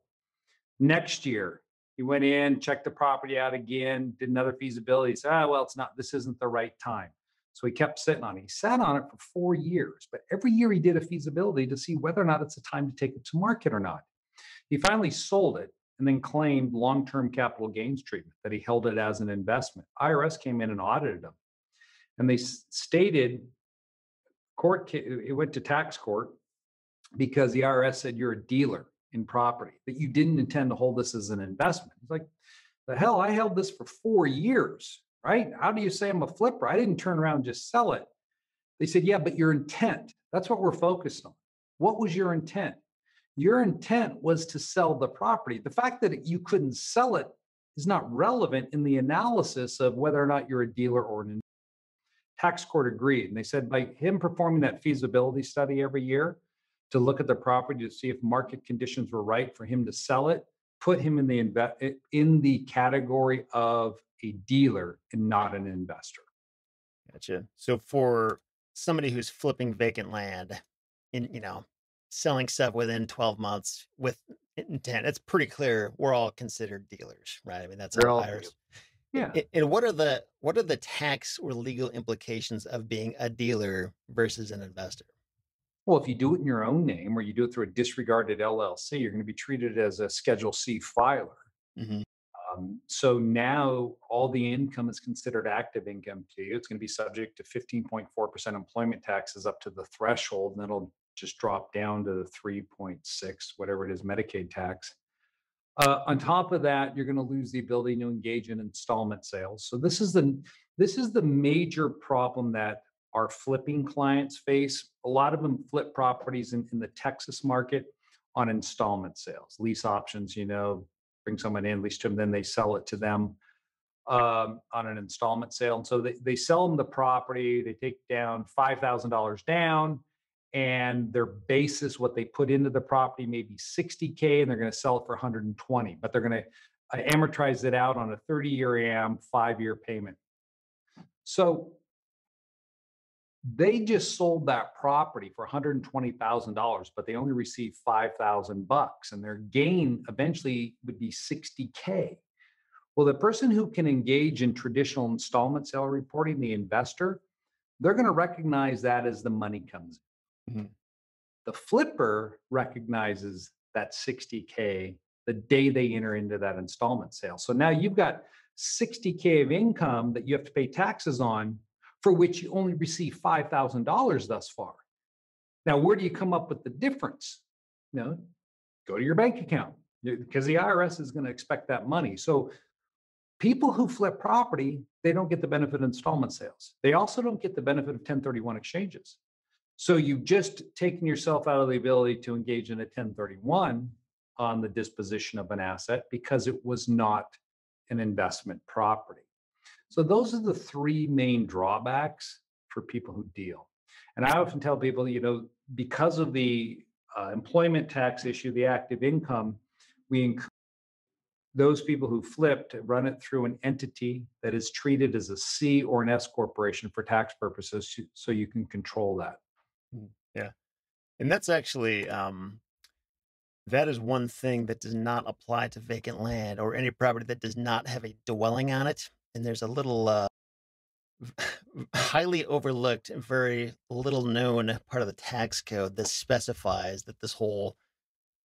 Next year, he went in, checked the property out again, did another feasibility. He said, "Ah, well, it's not. This isn't the right time." So he kept sitting on it. He sat on it for four years, but every year he did a feasibility to see whether or not it's a time to take it to market or not. He finally sold it, and then claimed long-term capital gains treatment, that he held it as an investment. I R S came in and audited him. And they stated, court, it went to tax court because the I R S said you're a dealer in property, that you didn't intend to hold this as an investment. It's like, the hell, I held this for four years, right? How do you say I'm a flipper? I didn't turn around and just sell it. They said, yeah, but your intent, that's what we're focused on. What was your intent? Your intent was to sell the property. The fact that you couldn't sell it is not relevant in the analysis of whether or not you're a dealer or an investor. Tax court agreed. And they said by him performing that feasibility study every year to look at the property to see if market conditions were right for him to sell it, put him in the inve- in the category of a dealer and not an investor. Gotcha. So for somebody who's flipping vacant land, in, you know, selling stuff within twelve months with intent, it's pretty clear we're all considered dealers, right? I mean, that's all buyers. Yeah. And what are the what are the tax or legal implications of being a dealer versus an investor? Well, if you do it in your own name or you do it through a disregarded L L C, you're going to be treated as a Schedule C filer. Mm-hmm. Um, so now all the income is considered active income to you. It's going to be subject to fifteen point four percent employment taxes up to the threshold, and that'll just drop down to the three point six, whatever it is, Medicaid tax. Uh, on top of that, you're going to lose the ability to engage in installment sales. So this is the this is the major problem that our flipping clients face. A lot of them flip properties in, in the Texas market on installment sales, lease options, you know, bring someone in, lease to them, then they sell it to them. um, on an installment sale. And so they, they sell them the property, they take down five thousand dollars down, and their basis, what they put into the property, maybe sixty K, and they're going to sell it for one hundred twenty, but they're going to amortize it out on a thirty year A M, five year payment. So they just sold that property for one hundred twenty thousand dollars, but they only received five thousand bucks, and their gain eventually would be sixty K. Well, the person who can engage in traditional installment sale reporting, the investor, they're going to recognize that as the money comes in. Mm-hmm. The flipper recognizes that sixty K the day they enter into that installment sale. So now you've got sixty K of income that you have to pay taxes on, for which you only receive five thousand dollars thus far. Now, where do you come up with the difference? You know, go to your bank account, because the I R S is going to expect that money. So people who flip property, they don't get the benefit of installment sales. They also don't get the benefit of ten thirty-one exchanges. So you've just taken yourself out of the ability to engage in a ten thirty-one on the disposition of an asset because it was not an investment property. So those are the three main drawbacks for people who deal. And I often tell people, you know, because of the uh, employment tax issue, the active income, we encourage those people who flipped, run it through an entity that is treated as a C or an S corporation for tax purposes, so you can control that. Yeah. And that's actually, um, that is one thing that does not apply to vacant land or any property that does not have a dwelling on it. And there's a little uh, highly overlooked, very little known part of the tax code that specifies that this whole,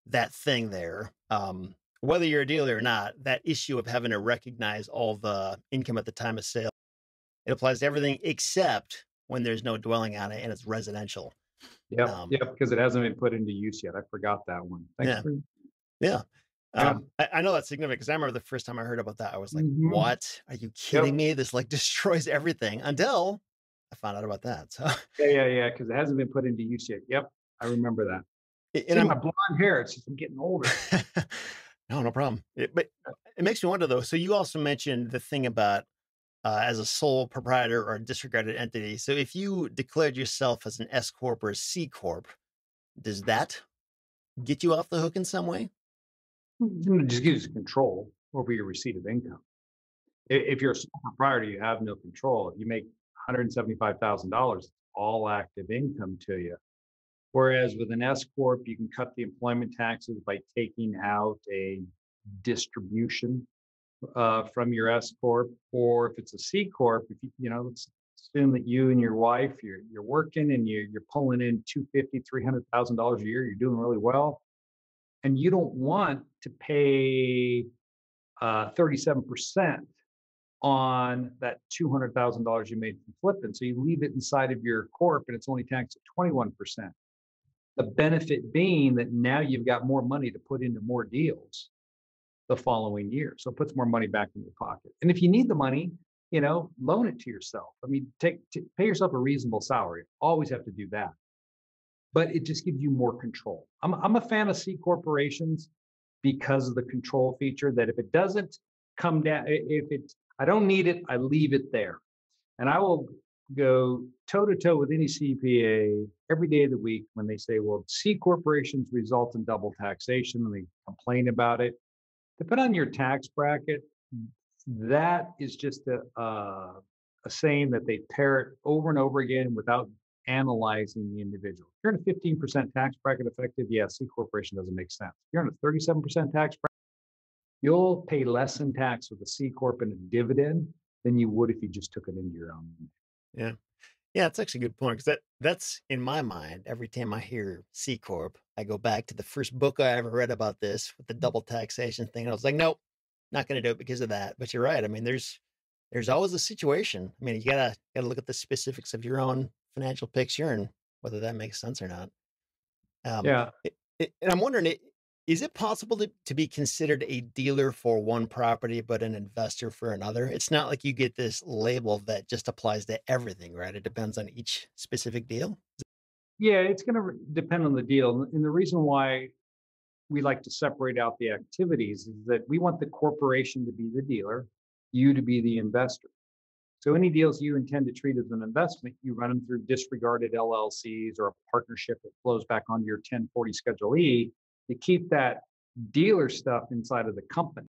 that thing there, um, whether you're a dealer or not, that issue of having to recognize all the income at the time of sale, it applies to everything except when there's no dwelling on it and it's residential. Yeah, um, yeah, because it hasn't been put into use yet. I forgot that one. Thanks yeah. For... yeah. Um, yeah. I, I know that's significant because I remember the first time I heard about that, I was like, mm-hmm. What? Are you kidding yep. me? This like destroys everything, until I found out about that. So yeah, yeah, yeah. Because it hasn't been put into use yet. Yep. I remember that. It, and I'm my blonde hair. It's just I'm getting older. no, no problem. It, but it makes me wonder though. So you also mentioned the thing about uh, as a sole proprietor or a disregarded entity. So if you declared yourself as an S Corp or a C Corp, does that get you off the hook in some way? It just gives you control over your receipt of income. If you're a sole proprietor, you have no control. If you make one hundred seventy-five thousand dollars, it's all active income to you. Whereas with an S Corp, you can cut the employment taxes by taking out a distribution uh, from your S Corp. Or if it's a C Corp, if you, you know, let's assume that you and your wife, you're, you're working and you, you're pulling in two hundred fifty thousand dollars, three hundred thousand dollars a year, you're doing really well. And you don't want to pay uh, thirty-seven percent on that two hundred thousand dollars you made from flipping. So you leave it inside of your corp and it's only taxed at twenty-one percent. The benefit being that now you've got more money to put into more deals the following year. So it puts more money back in your pocket. And if you need the money, you know, loan it to yourself. I mean, take, t- pay yourself a reasonable salary. Always have to do that. But it just gives you more control. I'm, I'm a fan of C corporations because of the control feature that if it doesn't come down, if it, I don't need it, I leave it there. And I will go toe to toe with any C P A every day of the week when they say, well, C corporations result in double taxation and they complain about it. Depending on your tax bracket, that is just a, uh, a saying that they parrot over and over again without analyzing the individual. If you're in a fifteen percent tax bracket effective, yes, yeah, C corporation doesn't make sense. If you're in a thirty-seven percent tax bracket, you'll pay less in tax with a C corp and a dividend than you would if you just took it into your own. Yeah. Yeah, it's actually a good point, because that that's in my mind, every time I hear C corp, I go back to the first book I ever read about this with the double taxation thing. And I was like, nope, not going to do it because of that. But you're right. I mean, there's there's always a situation. I mean, you gotta gotta look at the specifics of your own financial picture and whether that makes sense or not. Um, yeah. It, it, and I'm wondering, it, is it possible to, to be considered a dealer for one property, but an investor for another? It's not like you get this label that just applies to everything, right? It depends on each specific deal. Yeah, it's going to depend on the deal. And the reason why we like to separate out the activities is that we want the corporation to be the dealer you to be the investor. So any deals you intend to treat as an investment, you run them through disregarded L L Cs or a partnership that flows back onto your ten forty Schedule E to keep that dealer stuff inside of the company.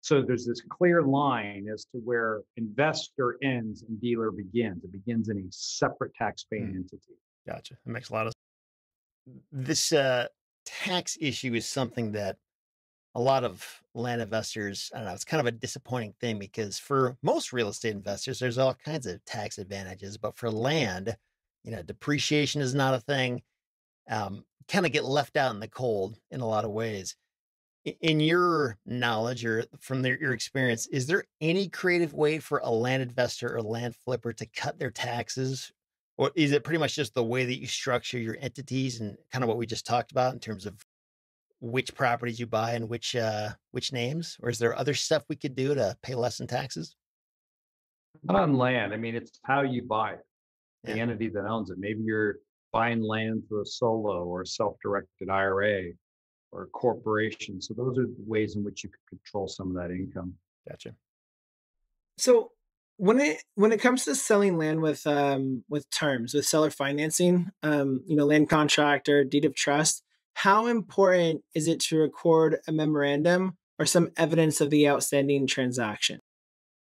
So there's this clear line as to where investor ends and dealer begins. It begins in a separate tax-paying mm. entity. Gotcha. That makes a lot of sense. This uh, tax issue is something that a lot of land investors, I don't know, it's kind of a disappointing thing because for most real estate investors, there's all kinds of tax advantages. But for land, you know, depreciation is not a thing. Um, kind of get left out in the cold in a lot of ways. In your knowledge or from their, your experience, is there any creative way for a land investor or land flipper to cut their taxes? Or is it pretty much just the way that you structure your entities and kind of what we just talked about in terms of which properties you buy and which uh, which names? Or is there other stuff we could do to pay less in taxes? Not on land. I mean, it's how you buy it, the yeah. entity that owns it. Maybe you're buying land through a solo or a self-directed I R A or a corporation. So those are the ways in which you can control some of that income. Gotcha. So when it when it comes to selling land with um with terms, with seller financing, um, you know, land contract or deed of trust, how important is it to record a memorandum or some evidence of the outstanding transaction?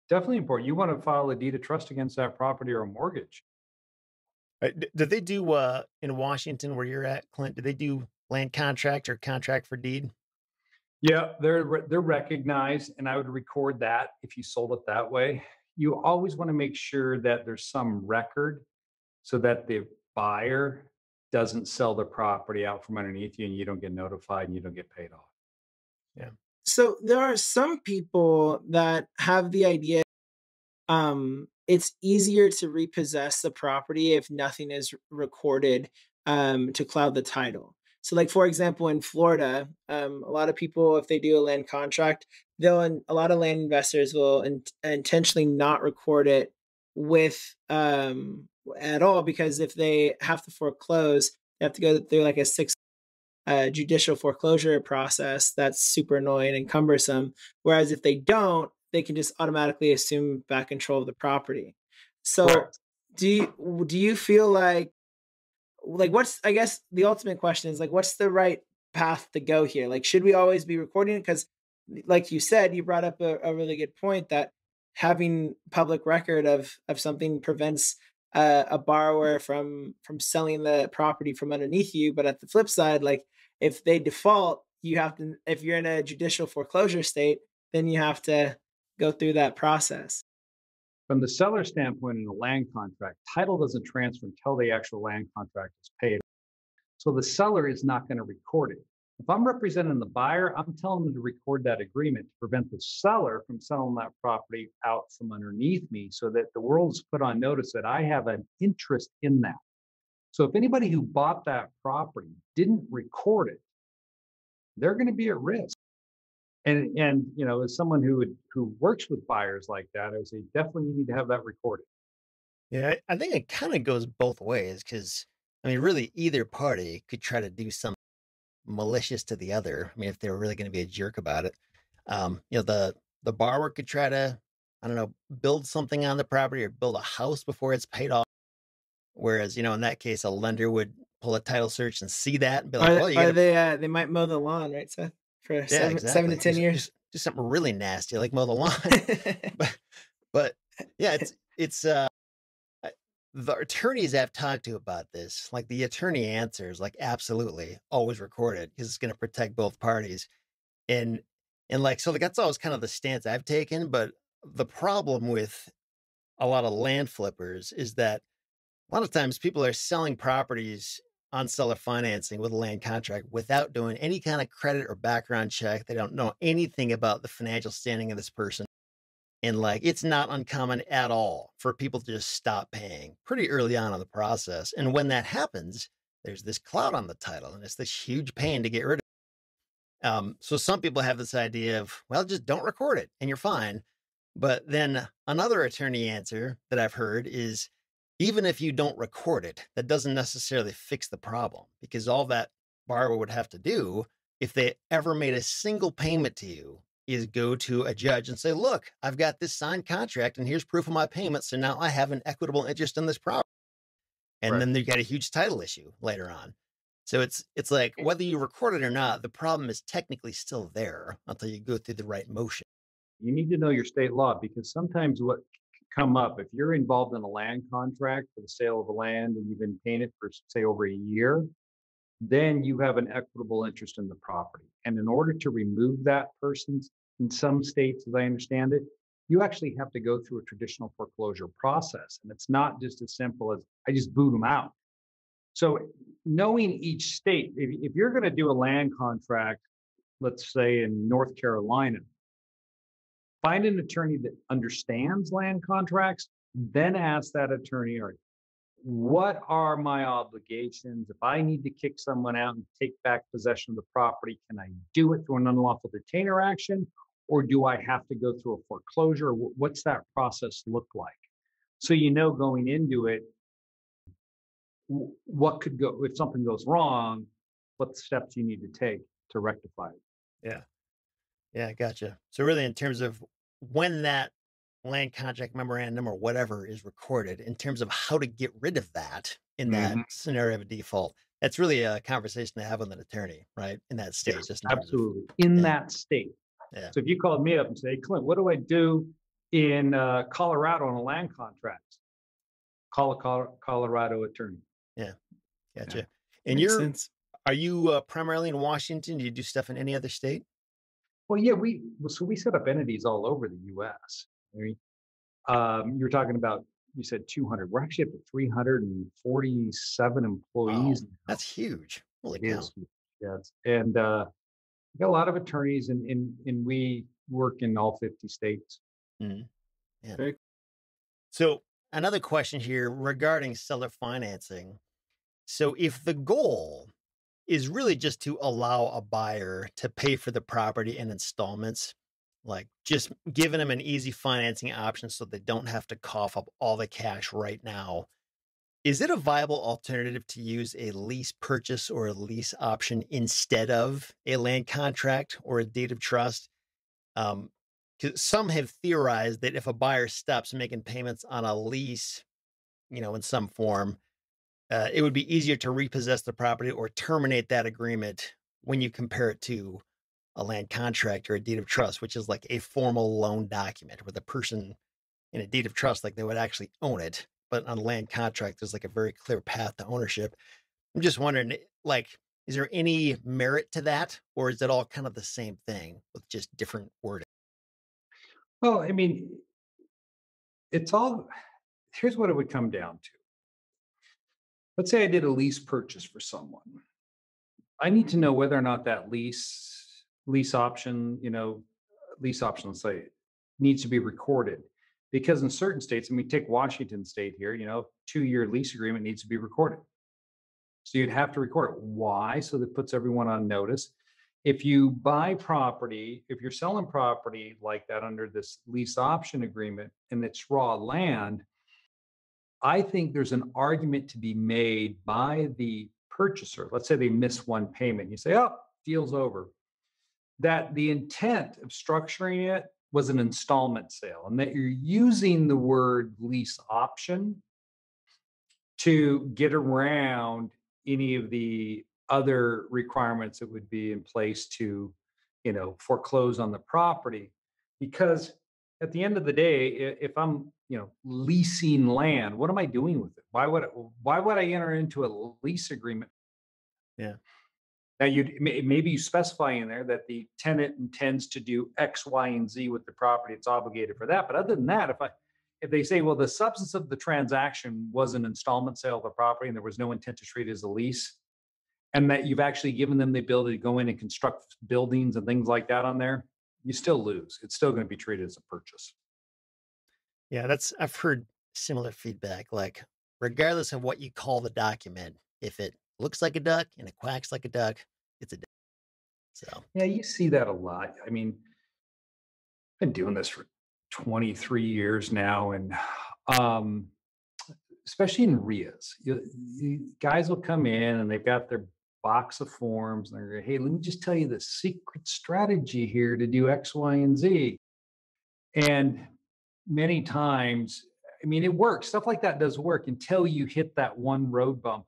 Definitely important. You want to file a deed of trust against that property or a mortgage. Did they do uh, in Washington where you're at, Clint, did they do land contract or contract for deed? Yeah, they're they're recognized, and I would record that if you sold it that way. You always want to make sure that there's some record so that the buyer doesn't sell the property out from underneath you and you don't get notified and you don't get paid off. Yeah. So there are some people that have the idea um, it's easier to repossess the property if nothing is recorded um, to cloud the title. So like, for example, in Florida, um, a lot of people, if they do a land contract, they'll, a lot of land investors will in, intentionally not record it with um, at all, because if they have to foreclose, they have to go through like a six uh, judicial foreclosure process. That's super annoying and cumbersome. Whereas if they don't, they can just automatically assume back control of the property. So Correct. do you, do you feel like Like what's, I guess the ultimate question is like, what's the right path to go here? Like, should we always be recording it? Cause like you said, you brought up a, a really good point that having public record of, of something prevents uh, a borrower from, from selling the property from underneath you. But at the flip side, like if they default, you have to, if you're in a judicial foreclosure state, then you have to go through that process. From the seller standpoint in a land contract, title doesn't transfer until the actual land contract is paid. So the seller is not going to record it. If I'm representing the buyer, I'm telling them to record that agreement to prevent the seller from selling that property out from underneath me so that the world's put on notice that I have an interest in that. So if anybody who bought that property didn't record it, they're going to be at risk. And, and you know, as someone who would, who works with buyers like that, I would say definitely you need to have that recorded. Yeah, I think it kind of goes both ways because, I mean, really either party could try to do something malicious to the other. I mean, if they were really going to be a jerk about it, um, you know, the, the borrower could try to, I don't know, build something on the property or build a house before it's paid off. Whereas, you know, in that case, a lender would pull a title search and see that and be like, are, well, you are gotta... they, uh, they might mow the lawn, right, Seth? For yeah, seven, exactly. seven to ten years, just, just something really nasty like mow the lawn. but, but yeah, it's it's uh, the attorneys I've talked to about this. Like the attorney answers, like absolutely, always record it because it's going to protect both parties. And and like so, like that's always kind of the stance I've taken. But the problem with a lot of land flippers is that a lot of times people are selling properties on seller financing with a land contract without doing any kind of credit or background check. They don't know anything about the financial standing of this person. And like, it's not uncommon at all for people to just stop paying pretty early on in the process. And when that happens, there's this cloud on the title and it's this huge pain to get rid of. Um, so some people have this idea of, well, just don't record it and you're fine. But then another attorney answer that I've heard is, even if you don't record it, that doesn't necessarily fix the problem because all that borrower would have to do if they ever made a single payment to you is go to a judge and say, look, I've got this signed contract and here's proof of my payments. So now I have an equitable interest in this property. And right. then they've got a huge title issue later on. So it's, it's like, whether you record it or not, the problem is technically still there until you go through the right motion. You need to know your state law, because sometimes what come up, if you're involved in a land contract for the sale of the land and you've been paying it for, say, over a year, then you have an equitable interest in the property. And in order to remove that person's, in some states, as I understand it, you actually have to go through a traditional foreclosure process. And it's not just as simple as, I just boot them out. So knowing each state, if, if you're going to do a land contract, let's say in North Carolina, find an attorney that understands land contracts, then ask that attorney, or what are my obligations? If I need to kick someone out and take back possession of the property, can I do it through an unlawful detainer action? Or do I have to go through a foreclosure? What's that process look like? So you know going into it, what could go, if something goes wrong, what steps you need to take to rectify it. Yeah. Yeah, gotcha. So really, in terms of when that land contract memorandum or whatever is recorded, in terms of how to get rid of that in that mm-hmm. scenario of a default, that's really a conversation to have with an attorney, right? In that state. Yes, just absolutely. Of, in yeah. that state. Yeah. So if you called me up and say, Clint, what do I do in uh, Colorado on a land contract? Call a Col- Colorado attorney. Yeah. Gotcha. Yeah. And Makes you're, sense. Are you uh, primarily in Washington? Do you do stuff in any other state? Well, yeah, we, so we set up entities all over the U S. I mean, um, you were talking about, you said two hundred. We're actually up to three hundred forty-seven employees. Wow, that's huge. Holy cow. Is, yeah, and uh, we got a lot of attorneys, and, and, and we work in all fifty states. Mm-hmm. Yeah. Okay. So another question here regarding seller financing. So if the goal is really just to allow a buyer to pay for the property in installments, like just giving them an easy financing option so they don't have to cough up all the cash right now. Is it a viable alternative to use a lease purchase or a lease option instead of a land contract or a deed of trust? Um, 'cause some have theorized that if a buyer stops making payments on a lease, you know, in some form, uh, it would be easier to repossess the property or terminate that agreement when you compare it to a land contract or a deed of trust, which is like a formal loan document where the person in a deed of trust, like they would actually own it. But on a land contract, there's like a very clear path to ownership. I'm just wondering, like, is there any merit to that? Or is it all kind of the same thing with just different wording? Well, I mean, it's all, here's what it would come down to. Let's say I did a lease purchase for someone. I need to know whether or not that lease lease option, you know, lease option, let's say, needs to be recorded, because in certain states, and we take Washington state here, you know, two-year lease agreement needs to be recorded. So you'd have to record it. Why? So that puts everyone on notice. If you buy property, if you're selling property like that under this lease option agreement and it's raw land, I think there's an argument to be made by the purchaser. Let's say they miss one payment. You say, oh, deal's over. That the intent of structuring it was an installment sale, and that you're using the word lease option to get around any of the other requirements that would be in place to, you know, foreclose on the property. Because at the end of the day, if I'm, you know, leasing land, what am I doing with it? Why would it, why would I enter into a lease agreement? Yeah. Now, you maybe you specify in there that the tenant intends to do X, Y, and Z with the property. It's obligated for that. But other than that, if I if they say, well, the substance of the transaction was an installment sale of the property and there was no intent to treat it as a lease, and that you've actually given them the ability to go in and construct buildings and things like that on there, you still lose. It's still going to be treated as a purchase. Yeah, that's I've heard similar feedback. Like, regardless of what you call the document, if it looks like a duck and it quacks like a duck, it's a day. So yeah, you see that a lot. I mean, I've been doing this for twenty-three years now, and um, especially in R E As, you, you guys will come in and they've got their box of forms and they're going, hey, let me just tell you the secret strategy here to do X, Y, and Z. And many times, I mean, it works. Stuff like that does work until you hit that one road bump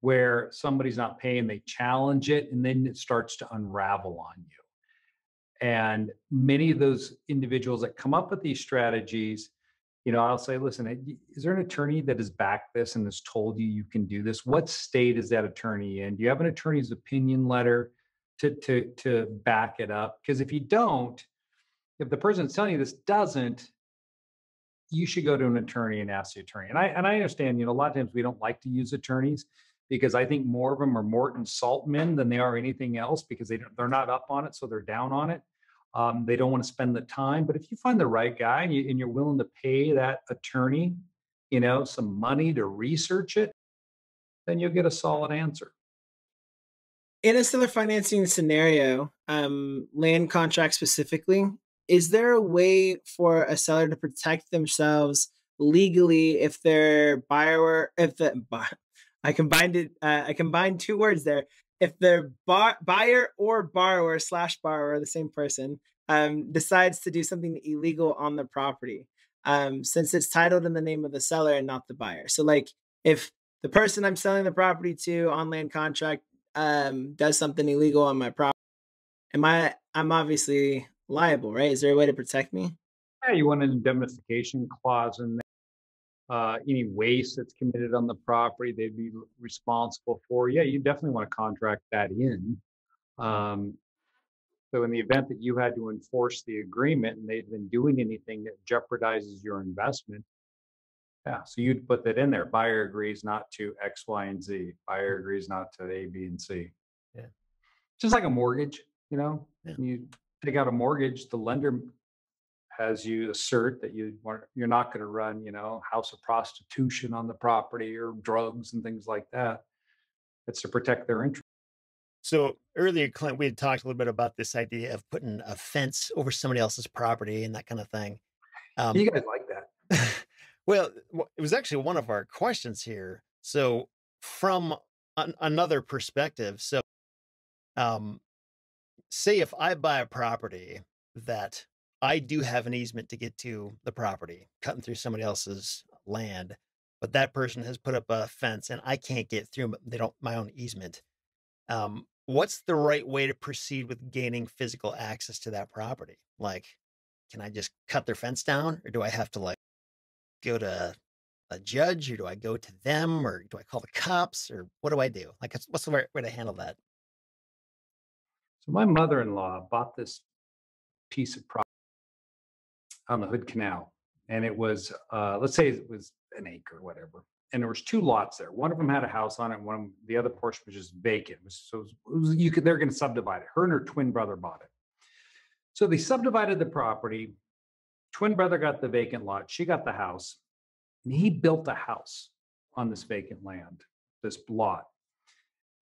where somebody's not paying, they challenge it, and then it starts to unravel on you. And many of those individuals that come up with these strategies, you know, I'll say, listen, is there an attorney that has backed this and has told you you can do this? What state is that attorney in? Do you have an attorney's opinion letter to, to, to back it up? Because if you don't, if the person that's telling you this doesn't, you should go to an attorney and ask the attorney. And I and I understand, you know, a lot of times we don't like to use attorneys because I think more of them are Morton Saltmen than they are anything else because they don't, they're not up on it, so they're down on it. Um, they don't want to spend the time. But if you find the right guy and, you, and you're willing to pay that attorney, you know, some money to research it, then you'll get a solid answer. In a seller financing scenario, um, land contracts specifically, is there a way for a seller to protect themselves legally if their buyer, if the I combined it, uh, I combined two words there. If their bar, buyer or borrower slash borrower, the same person, um, decides to do something illegal on the property, um, since it's titled in the name of the seller and not the buyer. So, like, if the person I'm selling the property to on land contract um, does something illegal on my property, am I? I'm obviously liable, right? Is there a way to protect me? Yeah, you want an indemnification clause in there. Uh, any waste that's committed on the property, they'd be responsible for. Yeah, you definitely want to contract that in. Um, so in the event that you had to enforce the agreement and they've been doing anything that jeopardizes your investment, yeah, so you'd put that in there. Buyer agrees not to X, Y, and Z. Buyer agrees not to A, B, and C. Yeah. Just like a mortgage, you know, yeah. You take out a mortgage, the lender has you assert that you want, you're not going to run, you know, house of prostitution on the property or drugs and things like that. It's to protect their interest. So earlier, Clint, we had talked a little bit about this idea of putting a fence over somebody else's property and that kind of thing. Um, you guys like that? Well, it was actually one of our questions here. So from an, another perspective, so um, say if I buy a property that I do have an easement to get to the property, cutting through somebody else's land, but that person has put up a fence and I can't get through. They don't my own easement. Um, what's the right way to proceed with gaining physical access to that property? Like, can I just cut their fence down, or do I have to like go to a judge, or do I go to them, or do I call the cops, or what do I do? Like, what's the right way to handle that? So my mother-in-law bought this piece of property on the Hood Canal. And it was, uh, let's say it was an acre, whatever. And there was two lots there. One of them had a house on it. One of them, the other portion was just vacant. It was, so it was, you could, they're going to subdivide it. Her and her twin brother bought it. So they subdivided the property. Twin brother got the vacant lot. She got the house. And he built a house on this vacant land, this lot.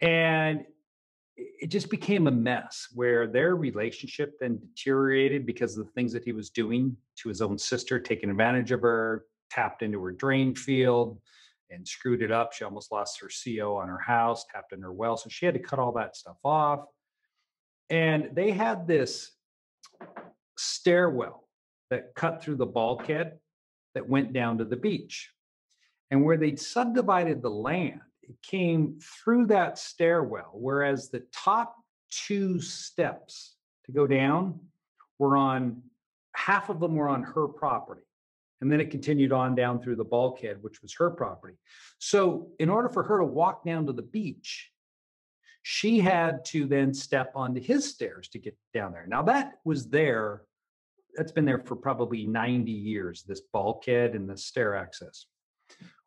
And it just became a mess where their relationship then deteriorated because of the things that he was doing to his own sister, taking advantage of her, tapped into her drain field and screwed it up. She almost lost her C O on her house, tapped in her well. So she had to cut all that stuff off. And they had this stairwell that cut through the bulkhead that went down to the beach. And where they'd subdivided the land, it came through that stairwell, whereas the top two steps to go down were on, half of them were on her property. And then it continued on down through the bulkhead, which was her property. So in order for her to walk down to the beach, she had to then step onto his stairs to get down there. Now that was there, that's been there for probably ninety years, this bulkhead and the stair access.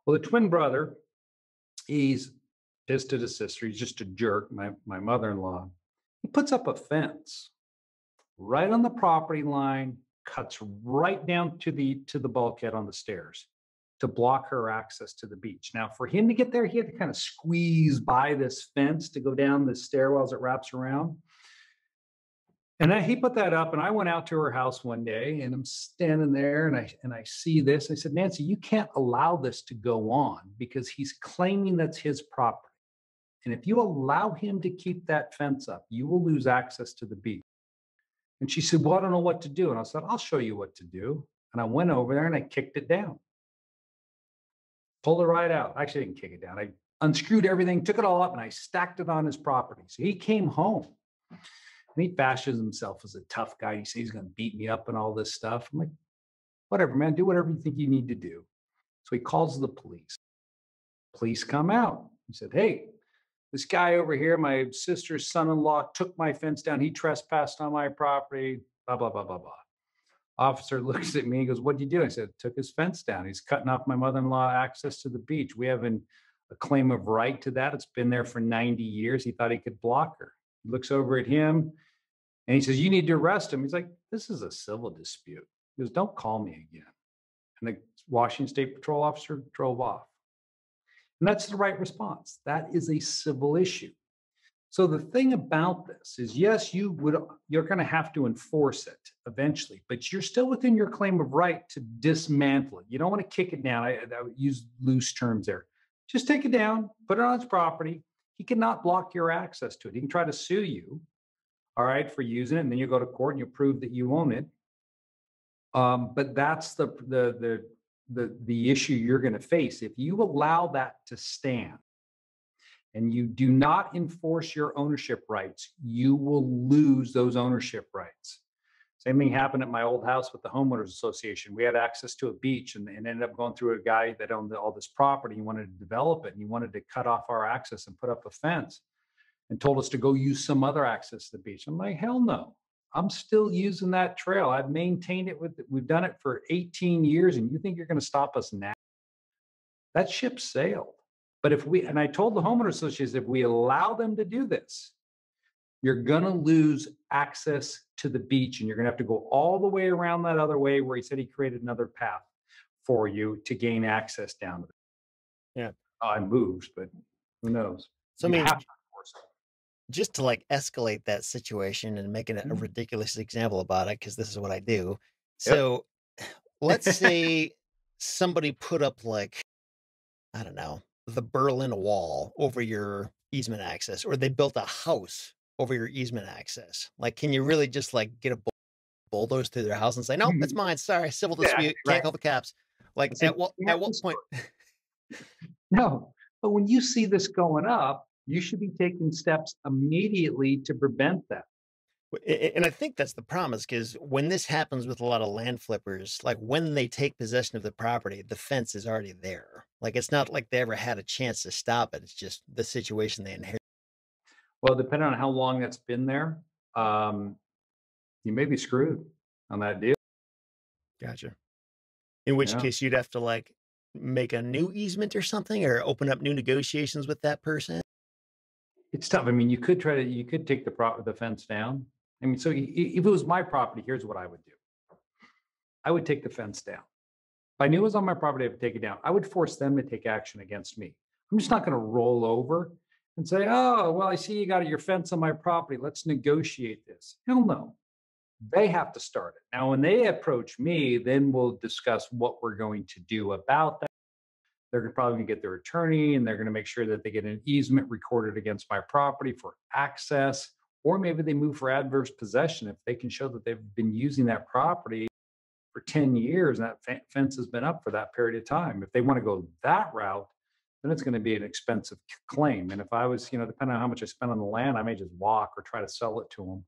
Well, the twin brother, he's pissed at his sister. He's just a jerk, my, my mother-in-law. He puts up a fence right on the property line, cuts right down to the, to the bulkhead on the stairs to block her access to the beach. Now, for him to get there, he had to kind of squeeze by this fence to go down the stairwell as it wraps around. And then he put that up, and I went out to her house one day, and I'm standing there, and I and I see this. I said, Nancy, you can't allow this to go on because he's claiming that's his property. And if you allow him to keep that fence up, you will lose access to the beach. And she said, well, I don't know what to do. And I said, I'll show you what to do. And I went over there and I kicked it down. Pulled it right out. Actually, I didn't kick it down. I unscrewed everything, took it all up, and I stacked it on his property. So he came home. And he bashes himself as a tough guy. He says he's going to beat me up and all this stuff. I'm like, whatever, man. Do whatever you think you need to do. So he calls the police. Police come out. He said, hey, this guy over here, my sister's son-in-law, took my fence down. He trespassed on my property, blah, blah, blah, blah, blah. Officer looks at me and goes, what'd you do? I said, took his fence down. He's cutting off my mother-in-law access to the beach. We have an, a claim of right to that. It's been there for ninety years. He thought he could block her. He looks over at him and he says, you need to arrest him. He's like, this is a civil dispute. He goes, don't call me again. And the Washington State Patrol officer drove off. And that's the right response. That is a civil issue. So the thing about this is, yes, you would, you're going to have to enforce it eventually, but you're still within your claim of right to dismantle it. You don't want to kick it down. I, I use loose terms there. Just take it down, put it on its property. He cannot block your access to it. He can try to sue you, all right, for using it, and then you go to court and you prove that you own it. Um, but that's the the the the the issue you're going to face if you allow that to stand. And you do not enforce your ownership rights, you will lose those ownership rights. Same thing happened at my old house with the homeowners association. We had access to a beach and, and ended up going through a guy that owned all this property. He wanted to develop it and he wanted to cut off our access and put up a fence and told us to go use some other access to the beach. I'm like, hell no, I'm still using that trail. I've maintained it with, we've done it for eighteen years and you think you're gonna stop us now? That ship sailed. But if we, and I told the homeowner associations, if we allow them to do this, you're going to lose access to the beach and you're going to have to go all the way around that other way where he said he created another path for you to gain access down to the beach. Yeah. Uh, I moved, but who knows? So, you I mean, have to enforce it. Just to like escalate that situation and make it a ridiculous example about it, because this is what I do. So yep. Let's say somebody put up like, I don't know, the Berlin Wall over your easement access, or they built a house over your easement access. Like, can you really just like get a bull bulldoze through their house and say, no, nope, that's mine. Sorry. Civil dispute. Yeah, right. Can't call the cops. Like at, well, at what point? No, but when you see this going up, you should be taking steps immediately to prevent that. And I think that's the problem, is because when this happens with a lot of land flippers, like when they take possession of the property, the fence is already there. Like, it's not like they ever had a chance to stop it. It's just the situation they inherit. Well, depending on how long that's been there, um, you may be screwed on that deal. Gotcha. In which yeah. case you'd have to like make a new easement or something, or open up new negotiations with that person. It's tough. I mean, you could try to, you could take the prop, the fence down. I mean, so if it was my property, here's what I would do. I would take the fence down. If I knew it was on my property, I would take it down. I would force them to take action against me. I'm just not going to roll over and say, oh, well, I see you got your fence on my property. Let's negotiate this. Hell no. They have to start it. Now, when they approach me, then we'll discuss what we're going to do about that. They're probably going to get their attorney and they're going to make sure that they get an easement recorded against my property for access. Or maybe they move for adverse possession if they can show that they've been using that property for ten years and that fence has been up for that period of time. If they want to go that route, then it's going to be an expensive claim. And if I was, you know, depending on how much I spend on the land, I may just walk or try to sell it to them.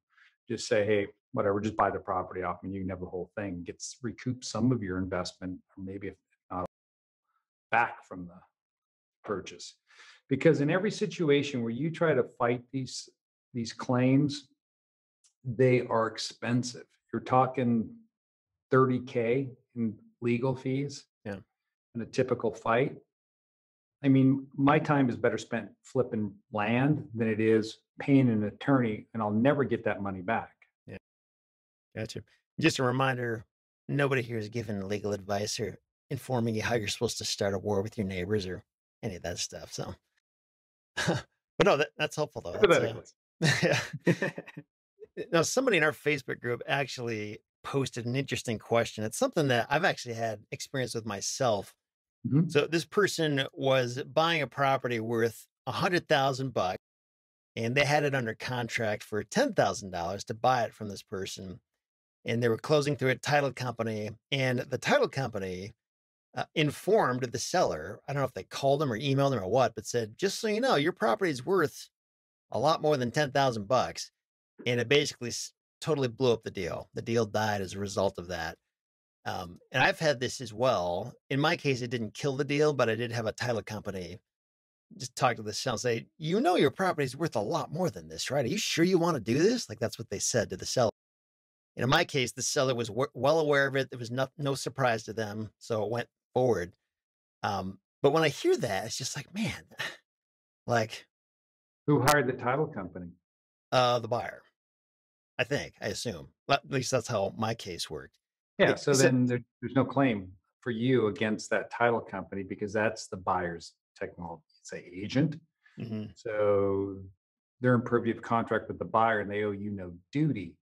Just say, hey, whatever, just buy the property off me. You can have the whole thing. Get, recoup some of your investment, or maybe if not, back from the purchase. Because in every situation where you try to fight these These claims, they are expensive. You're talking thirty K in legal fees yeah. in a typical fight. I mean, my time is better spent flipping land than it is paying an attorney, and I'll never get that money back. Yeah, gotcha. Just a reminder, nobody here is giving legal advice or informing you how you're supposed to start a war with your neighbors or any of that stuff. So, but no, that, that's helpful though. That's, yeah. Now, somebody in our Facebook group actually posted an interesting question. It's something that I've actually had experience with myself. Mm-hmm. So this person was buying a property worth a hundred thousand bucks, and they had it under contract for ten thousand dollars to buy it from this person, and they were closing through a title company, and the title company uh, informed the seller. I don't know if they called them or emailed them or what, but said, "Just so you know, your property is worth a lot more than ten thousand bucks," and it basically totally blew up the deal. The deal died as a result of that. Um, and I've had this as well. In my case, it didn't kill the deal, but I did have a title company just talk to the seller and say, "You know, your property is worth a lot more than this, right? Are you sure you want to do this?" Like, that's what they said to the seller. And in my case, the seller was w- well aware of it. There was no, no surprise to them. So it went forward. Um, but when I hear that, it's just like, man, like. Who hired the title company? Uh, the buyer, I think, I assume. At least that's how my case worked. Yeah. So then there, there's no claim for you against that title company because that's the buyer's technology, say agent. Mm-hmm. So they're in purview of contract with the buyer and they owe you no duty.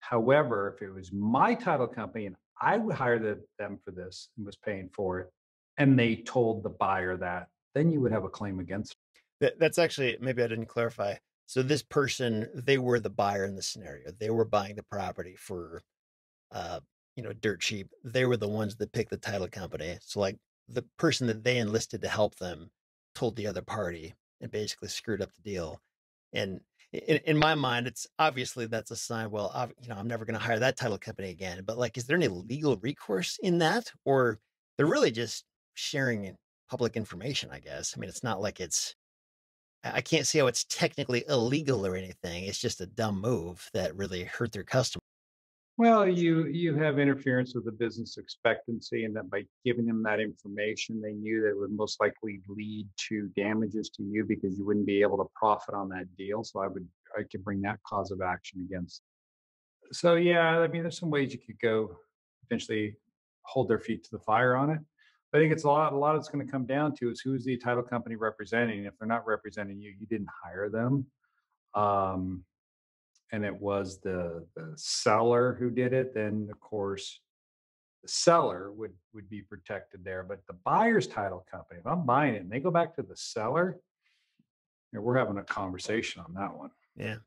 However, if it was my title company and I would hire the, them for this and was paying for it, and they told the buyer that, then you would have a claim against them. That's actually, maybe I didn't clarify. So this person, they were the buyer in the scenario. They were buying the property for, uh, you know, dirt cheap. They were the ones that picked the title company. So like the person that they enlisted to help them told the other party and basically screwed up the deal. And in, in my mind, it's obviously that's a sign, well, I've, you know, I'm never going to hire that title company again. But like, is there any legal recourse in that? Or they're really just sharing public information, I guess. I mean, it's not like it's, I can't see how it's technically illegal or anything. It's just a dumb move that really hurt their customer. Well, you you have interference with the business expectancy, and that by giving them that information, they knew that it would most likely lead to damages to you because you wouldn't be able to profit on that deal. So I would I could bring that cause of action against. So yeah, I mean, there's some ways you could go, potentially hold their feet to the fire on it. But I think it's a lot. A lot it's going to come down to is who's the title company representing. If they're not representing you, you didn't hire them. Um, and it was the, the seller who did it, then of course the seller would, would be protected there. But the buyer's title company, if I'm buying it and they go back to the seller, you know, we're having a conversation on that one. Yeah.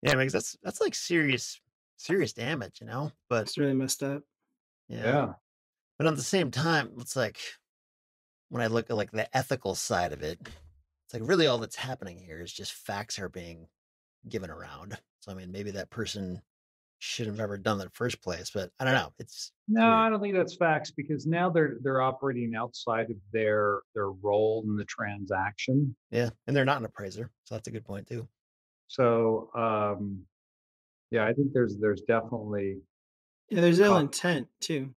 Yeah, because that's that's like serious, serious damage, you know? But it's really messed up. Yeah. yeah. But at the same time, it's like when I look at like the ethical side of it, it's like really all that's happening here is just facts are being given around. So, I mean, maybe that person shouldn't have ever done that in the first place, but I don't know. It's no, weird. I don't think that's facts because now they're they're operating outside of their their role in the transaction. Yeah, and they're not an appraiser, so that's a good point too. So, um, yeah, I think there's there's definitely yeah, there's ill intent too.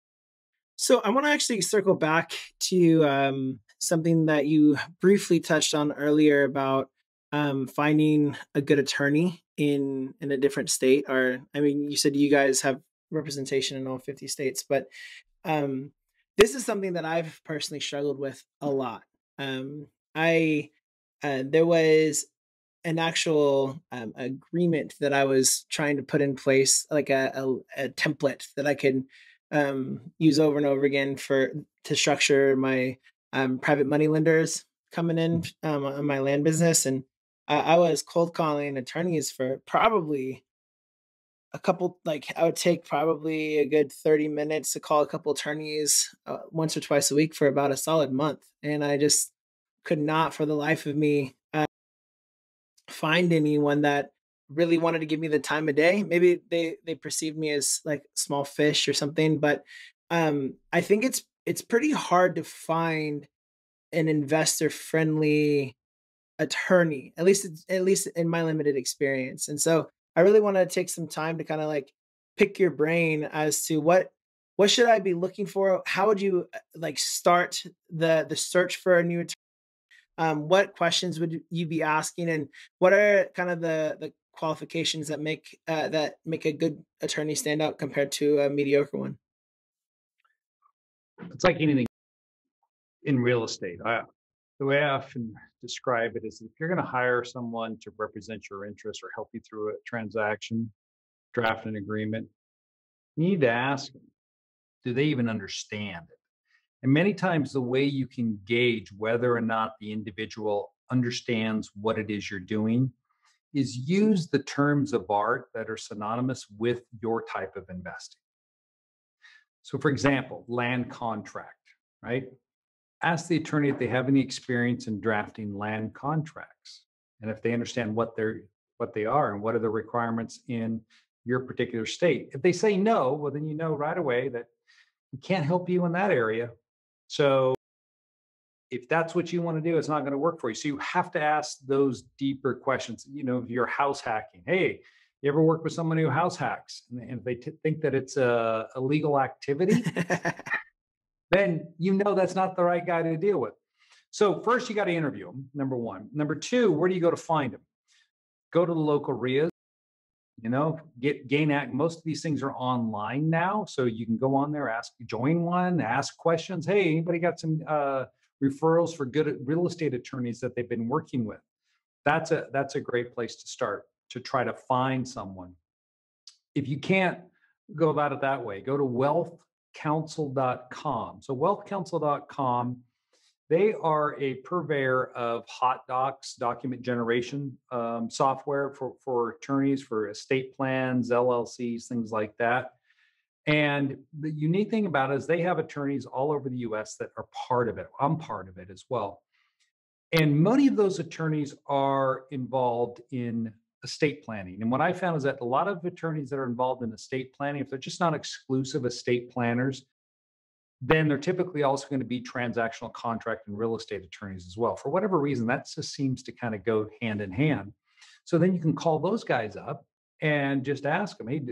So, I want to actually circle back to um, something that you briefly touched on earlier about um, finding a good attorney in in a different state, or I mean, you said you guys have representation in all fifty states, but um, this is something that I've personally struggled with a lot. Um, I uh, there was an actual um, agreement that I was trying to put in place, like a, a, a template that I could um, use over and over again for to structure my um, private money lenders coming in um, on my land business. And I was cold calling attorneys for probably a couple, like I would take probably a good thirty minutes to call a couple attorneys uh, once or twice a week for about a solid month. And I just could not for the life of me uh, find anyone that really wanted to give me the time of day. Maybe they, they perceived me as like small fish or something, but um, I think it's, it's pretty hard to find an investor friendly attorney, at least at least in my limited experience. And so I really want to take some time to kind of like pick your brain as to what what should I be looking for? How would you like start the the search for a new attorney? Um, what questions would you be asking, and what are kind of the the qualifications that make uh, that make a good attorney stand out compared to a mediocre one? It's like anything in real estate. I The way I often describe it is if you're going to hire someone to represent your interests or help you through a transaction, draft an agreement, you need to ask them, do they even understand it? And many times the way you can gauge whether or not the individual understands what it is you're doing is use the terms of art that are synonymous with your type of investing. So for example, land contract, right? Ask the attorney if they have any experience in drafting land contracts and if they understand what they're what they are and what are the requirements in your particular state. If they say no, well, then you know right away that we can't help you in that area. So if that's what you want to do, it's not going to work for you. So you have to ask those deeper questions. You know, if you're house hacking, hey, you ever work with someone who house hacks? And if they t- think that it's a illegal activity, then you know that's not the right guy to deal with. So first, you got to interview them, number one. Number two, where do you go to find them? Go to the local R I As, you know, get GAIN Act. Most of these things are online now. So you can go on there, ask, join one, ask questions. Hey, anybody got some uh, referrals for good real estate attorneys that they've been working with? That's a, that's a great place to start, to try to find someone. If you can't go about it that way, go to wealth counsel dot com. So wealth counsel dot com, they are a purveyor of hot docs, document generation um, software for, for attorneys, for estate plans, L L Cs, things like that. And the unique thing about it is they have attorneys all over the U S that are part of it. I'm part of it as well. And many of those attorneys are involved in estate planning. And what I found is that a lot of attorneys that are involved in estate planning, if they're just not exclusive estate planners, then they're typically also going to be transactional contract and real estate attorneys as well. For whatever reason, that just seems to kind of go hand in hand. So then you can call those guys up and just ask them, hey,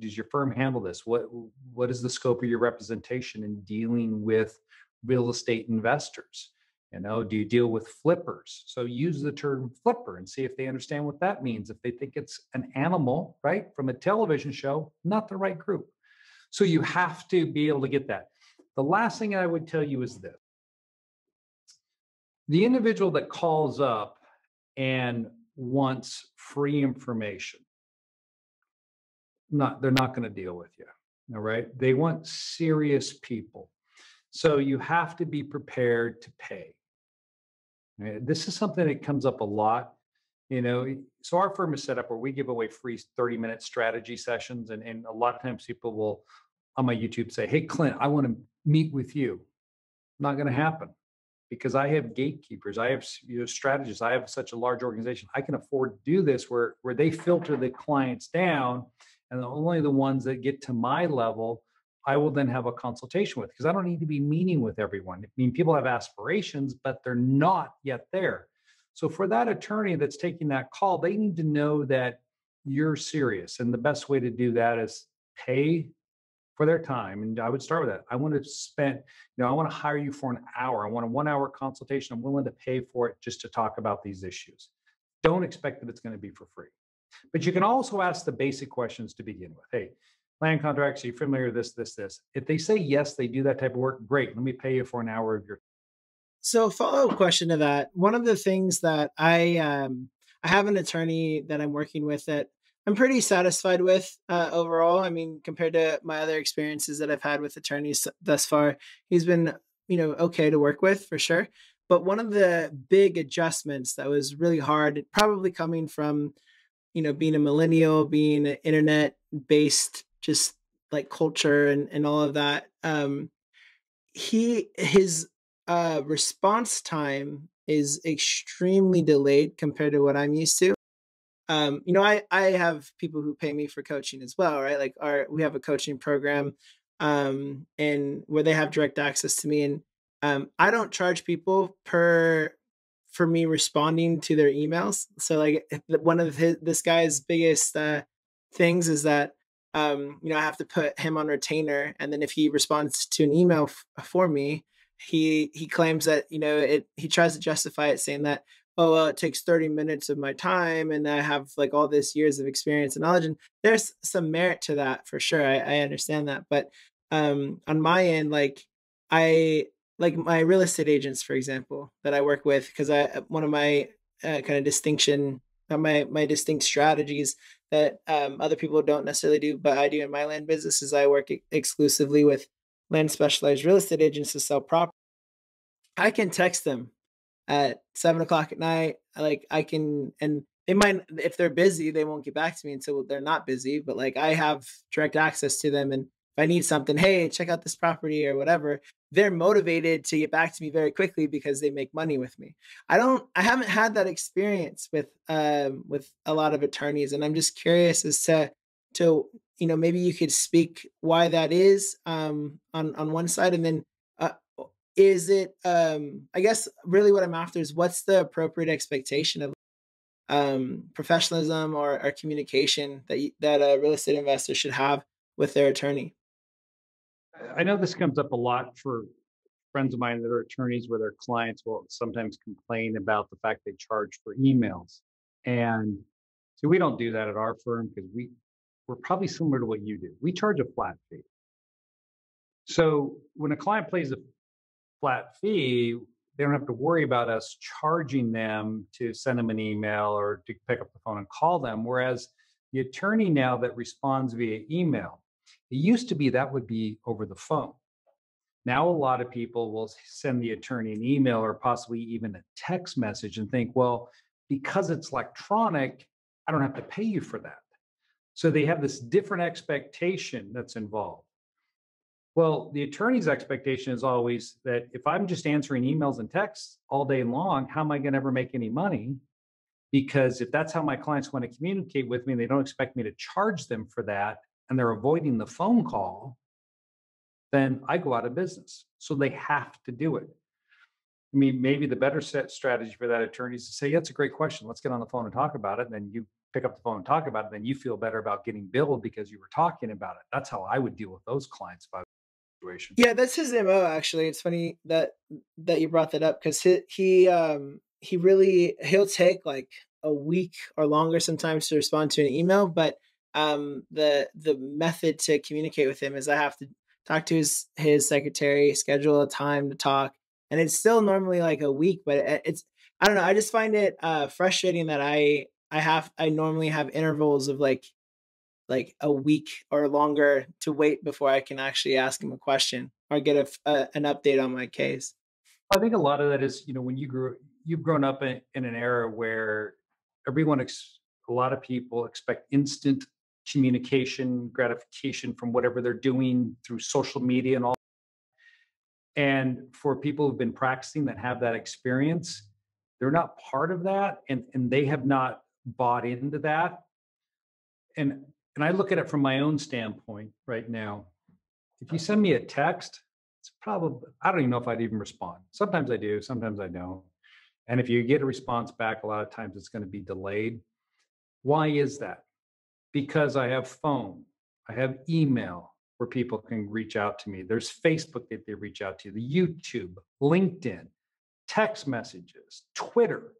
does your firm handle this? What, what is the scope of your representation in dealing with real estate investors? You know, do you deal with flippers? So use the term flipper and see if they understand what that means. If they think it's an animal, right, from a television show, not the right group. So you have to be able to get that. The last thing I would tell you is this. The individual that calls up and wants free information, not, they're not going to deal with you, all right? They want serious people. So you have to be prepared to pay. This is something that comes up a lot, you know. So our firm is set up where we give away free thirty-minute strategy sessions. And, and a lot of times people will, on my YouTube, say, hey, Clint, I want to meet with you. Not going to happen because I have gatekeepers. I have, you know, strategists. I have such a large organization. I can afford to do this where, where they filter the clients down, and only the ones that get to my level I will then have a consultation with, because I don't need to be meeting with everyone. I mean, people have aspirations, but they're not yet there. So for that attorney that's taking that call, they need to know that you're serious. And the best way to do that is pay for their time. And I would start with that. I want to spend, you know, I want to hire you for an hour. I want a one hour consultation. I'm willing to pay for it just to talk about these issues. Don't expect that it's going to be for free. But you can also ask the basic questions to begin with. Hey, land contracts, are you familiar with this, this, this? If they say yes, they do that type of work, great. Let me pay you for an hour of your time. So follow-up question to that. One of the things that I, um, I have an attorney that I'm working with that I'm pretty satisfied with uh, overall. I mean, compared to my other experiences that I've had with attorneys thus far, he's been, you know, okay to work with for sure. But one of the big adjustments that was really hard, probably coming from, you know, being a millennial, being an internet-based just like culture and, and all of that. Um, he, his uh, response time is extremely delayed compared to what I'm used to. Um, you know, I, I have people who pay me for coaching as well, right? Like our, we have a coaching program um, and where they have direct access to me. And um, I don't charge people per, for me responding to their emails. So like one of his, this guy's biggest uh, things is that Um, you know, I have to put him on retainer. And then if he responds to an email f- for me, he, he claims that, you know, it, he tries to justify it saying that, oh, well, it takes thirty minutes of my time. And I have like all this years of experience and knowledge. And there's some merit to that for sure. I, I understand that. But, um, on my end, like I, like my real estate agents, for example, that I work with, cause I, one of my uh, kind of distinction, uh, my, my distinct strategies that um, other people don't necessarily do, but I do in my land business is I work ex- exclusively with land specialized real estate agents to sell property. I can text them at seven o'clock at night. Like I can, and they might, if they're busy, they won't get back to me until they're not busy, but like I have direct access to them. And if I need something, hey, check out this property or whatever, they're motivated to get back to me very quickly because they make money with me. I don't, I haven't had that experience with, um, with a lot of attorneys. And I'm just curious as to, to, you know, maybe you could speak why that is, um, on, on one side. And then, uh, is it, um, I guess really what I'm after is what's the appropriate expectation of, um, professionalism or, or communication that, that a real estate investor should have with their attorney? I know this comes up a lot for friends of mine that are attorneys, where their clients will sometimes complain about the fact they charge for emails. And so we don't do that at our firm because we, we're probably similar to what you do. We charge a flat fee. So when a client pays a flat fee, they don't have to worry about us charging them to send them an email or to pick up the phone and call them. Whereas the attorney now that responds via email, it used to be that would be over the phone. Now, a lot of people will send the attorney an email or possibly even a text message and think, well, because it's electronic, I don't have to pay you for that. So they have this different expectation that's involved. Well, the attorney's expectation is always that if I'm just answering emails and texts all day long, how am I going to ever make any money? Because if that's how my clients want to communicate with me, they don't expect me to charge them for that, and they're avoiding the phone call, then I go out of business. So they have to do it. I mean, maybe the better set strategy for that attorney is to say, yeah, that's a great question. Let's get on the phone and talk about it. And then you pick up the phone and talk about it. Then you feel better about getting billed because you were talking about it. That's how I would deal with those clients if I was in that situation. Yeah, that's his M O actually. It's funny that that you brought that up because he, he, um, he really, he'll take like a week or longer sometimes to respond to an email, but um, the, the method to communicate with him is I have to talk to his, his secretary, schedule a time to talk. And it's still normally like a week, but it's, I don't know. I just find it uh, frustrating that I, I have, I normally have intervals of like, like a week or longer to wait before I can actually ask him a question or get a, a an update on my case. I think a lot of that is, you know, when you grew, you've grown up in, in an era where everyone, ex a lot of people expect instant communication, gratification from whatever they're doing through social media and all. And for people who've been practicing that have that experience, they're not part of that, and, and they have not bought into that. And, and I look at it from my own standpoint right now. If you send me a text, it's probably, I don't even know if I'd even respond. Sometimes I do, sometimes I don't. And if you get a response back, a lot of times it's going to be delayed. Why is that? Because I have phone, I have email where people can reach out to me. There's Facebook that they reach out to, the YouTube, LinkedIn, text messages, Twitter.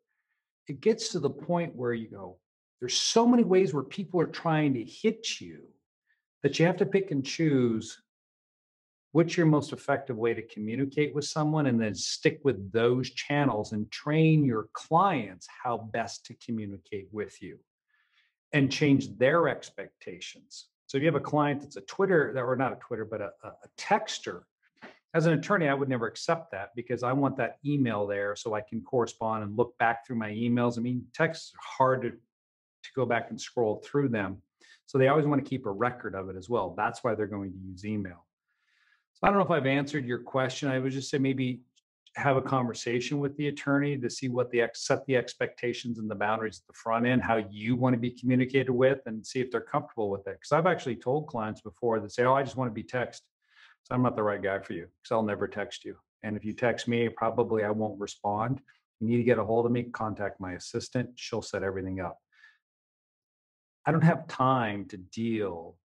It gets to the point where you go, there's so many ways where people are trying to hit you that you have to pick and choose what's your most effective way to communicate with someone, and then stick with those channels and train your clients how best to communicate with you and change their expectations. So if you have a client that's a Twitter, or not a Twitter, but a, a texter, as an attorney, I would never accept that because I want that email there so I can correspond and look back through my emails. I mean, texts are hard to, to go back and scroll through them. So they always want to keep a record of it as well. That's why they're going to use email. So I don't know if I've answered your question. I would just say maybe have a conversation with the attorney to see what the ex set the expectations and the boundaries at the front end, how you want to be communicated with, and see if they're comfortable with it. Because I've actually told clients before that say, oh, I just want to be text. So I'm not the right guy for you because I'll never text you. And if you text me, probably I won't respond. You need to get a hold of me, contact my assistant. She'll set everything up. I don't have time to deal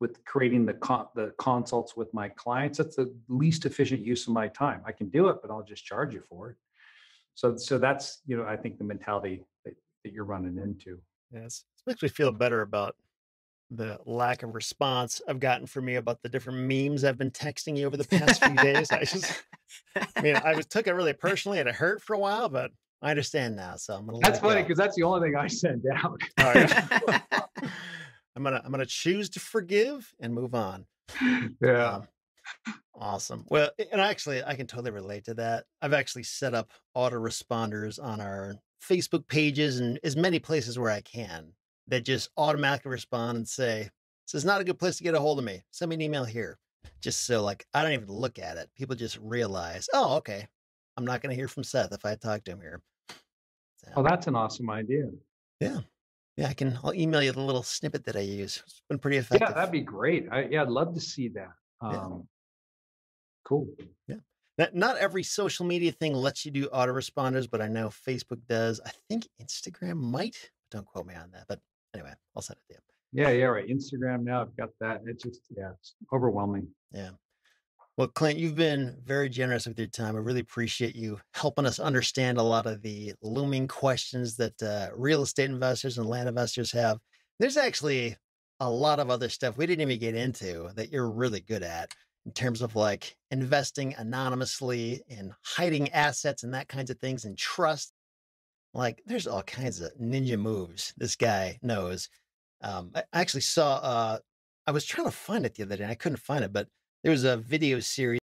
with creating the con the consults with my clients. That's the least efficient use of my time. I can do it, but I'll just charge you for it. So, so that's, you know, I think the mentality that, that you're running into. Yes. It makes me feel better about the lack of response I've gotten from me about the different memes I've been texting you over the past few days. I just, I mean, I was, took it really personally and it hurt for a while, but I understand now. So I'm going to That's funny because that's the only thing I send out. All right. I'm going to, I'm going to choose to forgive and move on. Yeah. Um, Awesome. Well, and actually, I can totally relate to that. I've actually set up autoresponders on our Facebook pages and as many places where I can that just automatically respond and say, this is not a good place to get a hold of me. Send me an email here. Just so like, I don't even look at it. People just realize, oh, okay, I'm not going to hear from Seth if I talk to him here. So, oh, that's an awesome idea. Yeah. Yeah. I can, I'll email you the little snippet that I use. It's been pretty effective. Yeah. That'd be great. I, yeah. I'd love to see that. Um, yeah. Cool. Yeah. Now, not every social media thing lets you do autoresponders, but I know Facebook does. I think Instagram might. Don't quote me on that, but anyway, I'll send it to you. Yeah, yeah, right. Instagram now, I've got that. It's just, yeah, it's overwhelming. Yeah. Well, Clint, you've been very generous with your time. I really appreciate you helping us understand a lot of the looming questions that uh, real estate investors and land investors have. There's actually a lot of other stuff we didn't even get into that you're really good at in terms of like investing anonymously and hiding assets and that kinds of things and trust. Like there's all kinds of ninja moves this guy knows. Um, I actually saw, uh, I was trying to find it the other day and I couldn't find it, but there was a video series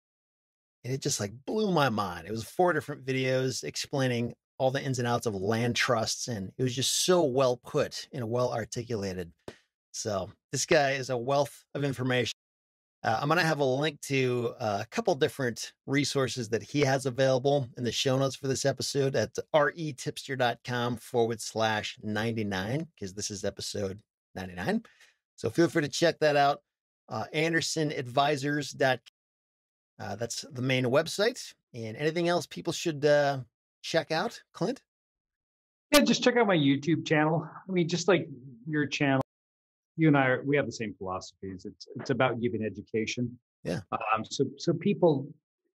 and it just like blew my mind. It was four different videos explaining all the ins and outs of land trusts. And it was just so well put and well articulated. So this guy is a wealth of information. Uh, I'm going to have a link to a couple different resources that he has available in the show notes for this episode at retipster.com forward slash 99, because this is episode ninety-nine. So feel free to check that out. Uh, Anderson Advisors dot com. Uh, that's the main website. And anything else people should uh, check out, Clint? Yeah, just check out my YouTube channel. I mean, just like your channel. You and I, are, we have the same philosophies. It's it's about giving education. Yeah. Um, so so people,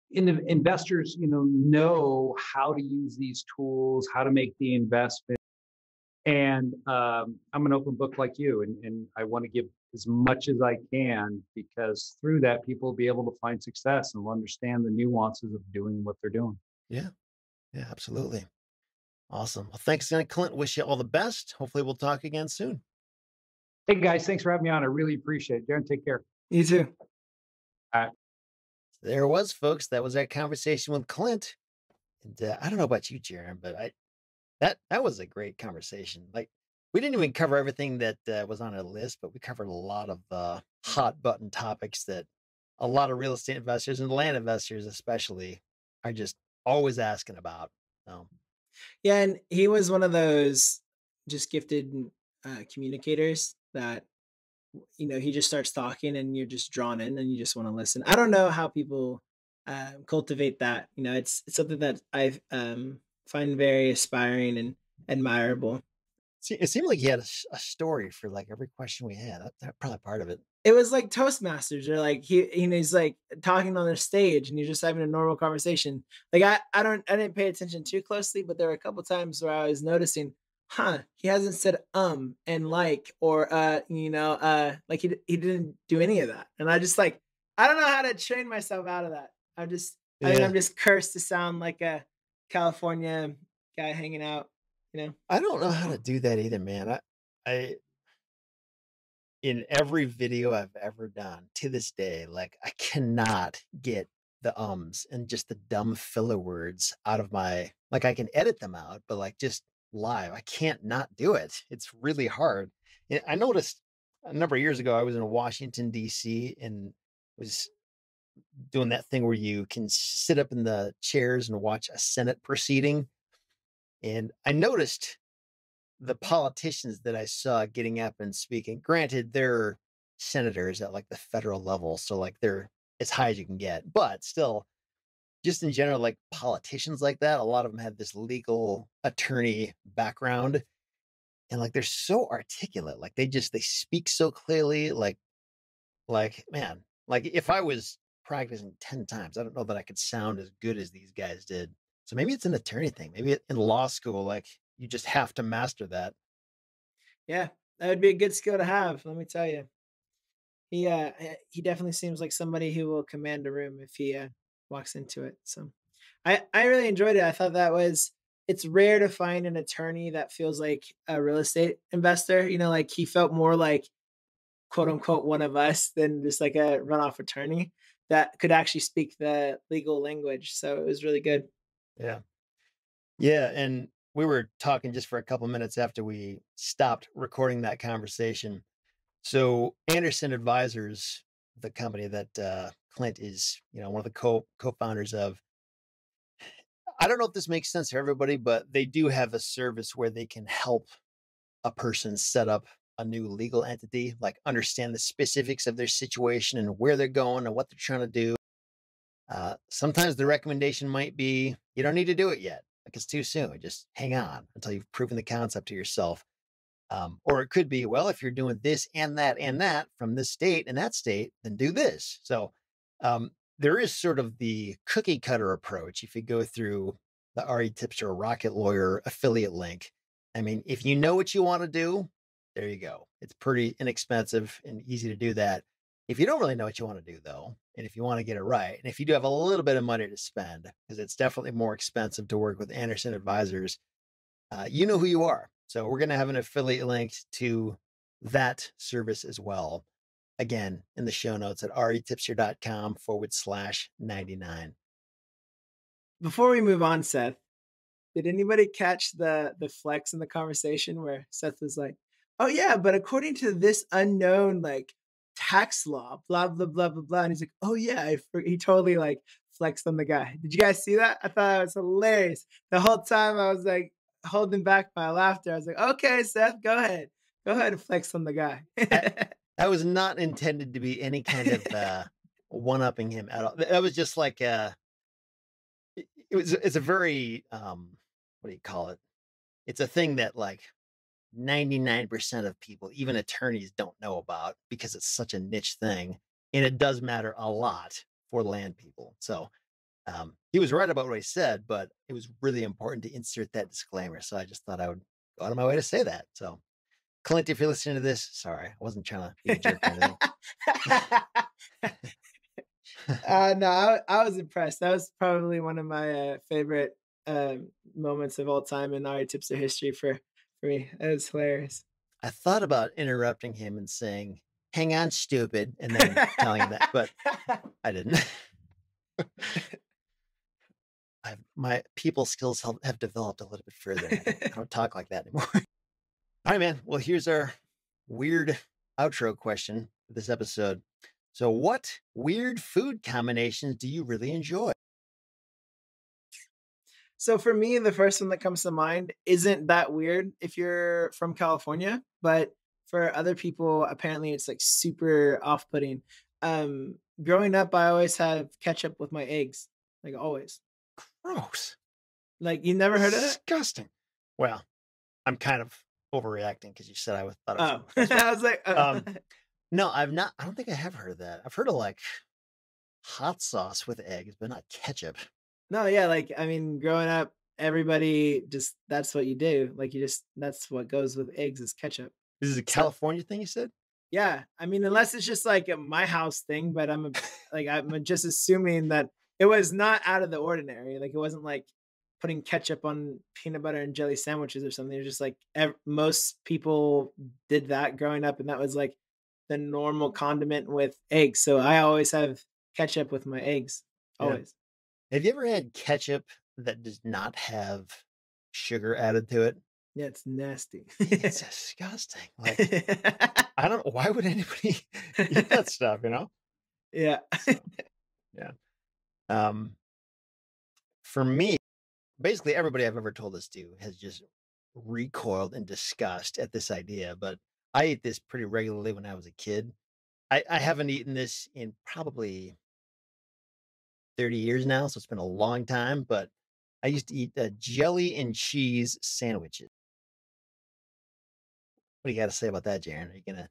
in the investors, you know, know how to use these tools, how to make the investment. And um, I'm an open book like you, and, and I want to give as much as I can because through that, people will be able to find success and will understand the nuances of doing what they're doing. Yeah. Yeah, absolutely. Awesome. Well, thanks again, Clint. Wish you all the best. Hopefully we'll talk again soon. Hey guys, thanks for having me on. I really appreciate it. Darren, take care. You too. All right. There it was, folks. That was our conversation with Clint. And uh, I don't know about you, Darren, but I that that was a great conversation. Like we didn't even cover everything that uh, was on our list, but we covered a lot of uh, hot button topics that a lot of real estate investors and land investors, especially, are just always asking about. So. Yeah, and he was one of those just gifted uh, communicators. That, you know, he just starts talking and you're just drawn in and you just want to listen. I don't know how people uh, cultivate that. You know, it's, it's something that I um, find very inspiring and admirable. It seemed like he had a, a story for like every question we had. That, that probably part of it. It was like Toastmasters or like he, you know, he's like talking on their stage and you're just having a normal conversation. Like I, I don't, I didn't pay attention too closely, but there were a couple of times where I was noticing, huh, he hasn't said um and like or uh you know uh like he he didn't do any of that, and I just like I don't know how to train myself out of that. I'm just yeah. I think I'm just cursed to sound like a California guy hanging out, you know. I don't know how to do that either, man. I I in every video I've ever done to this day, like I cannot get the ums and just the dumb filler words out of my like I can edit them out, but like just live. I can't not do it. It's really hard. And I noticed a number of years ago, I was in Washington, D C and was doing that thing where you can sit up in the chairs and watch a Senate proceeding. And I noticed the politicians that I saw getting up and speaking, granted, they're senators at like the federal level. So like they're as high as you can get, but still just in general, like politicians like that, a lot of them have this legal attorney background and like, they're so articulate. Like they just, they speak so clearly, like, like, man, like if I was practicing ten times, I don't know that I could sound as good as these guys did. So maybe it's an attorney thing. Maybe in law school, like you just have to master that. Yeah. That would be a good skill to have. Let me tell you, he, uh, he definitely seems like somebody who will command a room if he, uh, walks into it. So I, I really enjoyed it. I thought that was, it's rare to find an attorney that feels like a real estate investor, you know, like he felt more like quote unquote, one of us than just like a runoff attorney. that could actually speak the legal language. So it was really good. Yeah. Yeah. And we were talking just for a couple minutes after we stopped recording that conversation. So Anderson Advisors, the company that uh, Clint is, you know, one of the co co-founders of, I don't know if this makes sense for everybody, but they do have a service where they can help a person set up a new legal entity, like understand the specifics of their situation and where they're going and what they're trying to do. Uh, sometimes the recommendation might be, you don't need to do it yet. Like it's too soon. Just hang on until you've proven the concept to yourself. Um, or it could be, well, if you're doing this and that and that from this state and that state, then do this. So um, there is sort of the cookie cutter approach. If you go through the R E Tipster or Rocket Lawyer affiliate link, I mean, if you know what you want to do, there you go. It's pretty inexpensive and easy to do that. If you don't really know what you want to do though, and if you want to get it right, and if you do have a little bit of money to spend, because it's definitely more expensive to work with Anderson Advisors, uh, you know who you are. So we're going to have an affiliate link to that service as well. Again, in the show notes at retipster.com forward slash 99. Before we move on, Seth, did anybody catch the the flex in the conversation where Seth was like, oh yeah, but according to this unknown like tax law, blah, blah, blah, blah, blah. And he's like, oh yeah, I he totally like flexed on the guy. Did you guys see that? I thought it was hilarious. The whole time I was like, holding back my laughter. I was like, okay, Seth, go ahead. Go ahead and flex on the guy. that, that was not intended to be any kind of uh, one-upping him at all. That was just like, a, it, it was, it's a very, um, what do you call it? It's a thing that like ninety-nine percent of people, even attorneys, don't know about because it's such a niche thing. And it does matter a lot for land people. So Um, he was right about what he said, but it was really important to insert that disclaimer. So I just thought I would go out of my way to say that. So Clint, if you're listening to this, sorry, I wasn't trying to be a jerk or anything. uh, no, I, I was impressed. That was probably one of my uh, favorite uh, moments of all time in R E Tipster history for, for me. It was hilarious. I thought about interrupting him and saying, hang on, stupid, and then telling him that, but I didn't. I've, my people skills have, have developed a little bit further. I don't, I don't talk like that anymore. All right, man. Well, here's our weird outro question for this episode. So what weird food combinations do you really enjoy? So for me, the first one that comes to mind isn't that weird if you're from California, but for other people, apparently it's like super off-putting. Um, growing up, I always had ketchup with my eggs, like always. Gross. Like you never heard of it? Disgusting. Well, I'm kind of overreacting because you said I was thought of oh. it. I was like, oh. um, no, I've not. I don't think I have heard of that. I've heard of like hot sauce with eggs, but not ketchup. No, yeah, like I mean, growing up, everybody just that's what you do. Like you just that's what goes with eggs is ketchup. This is a California so, thing, you said? Yeah, I mean, unless it's just like a my house thing, but I'm a, like I'm just assuming that. It was not out of the ordinary. Like it wasn't like putting ketchup on peanut butter and jelly sandwiches or something. It was just like most people did that growing up. And that was like the normal condiment with eggs. So I always have ketchup with my eggs. Always. Yeah. Have you ever had ketchup that does not have sugar added to it? Yeah, it's nasty. It's disgusting. Like, I don't know. Why would anybody eat that stuff, you know? Yeah. So, yeah. Um, for me, basically everybody I've ever told this to has just recoiled in disgust at this idea, but I ate this pretty regularly when I was a kid. I, I haven't eaten this in probably thirty years now. So it's been a long time, but I used to eat uh, jelly and cheese sandwiches. What do you got to say about that, Jaren? Are you going to,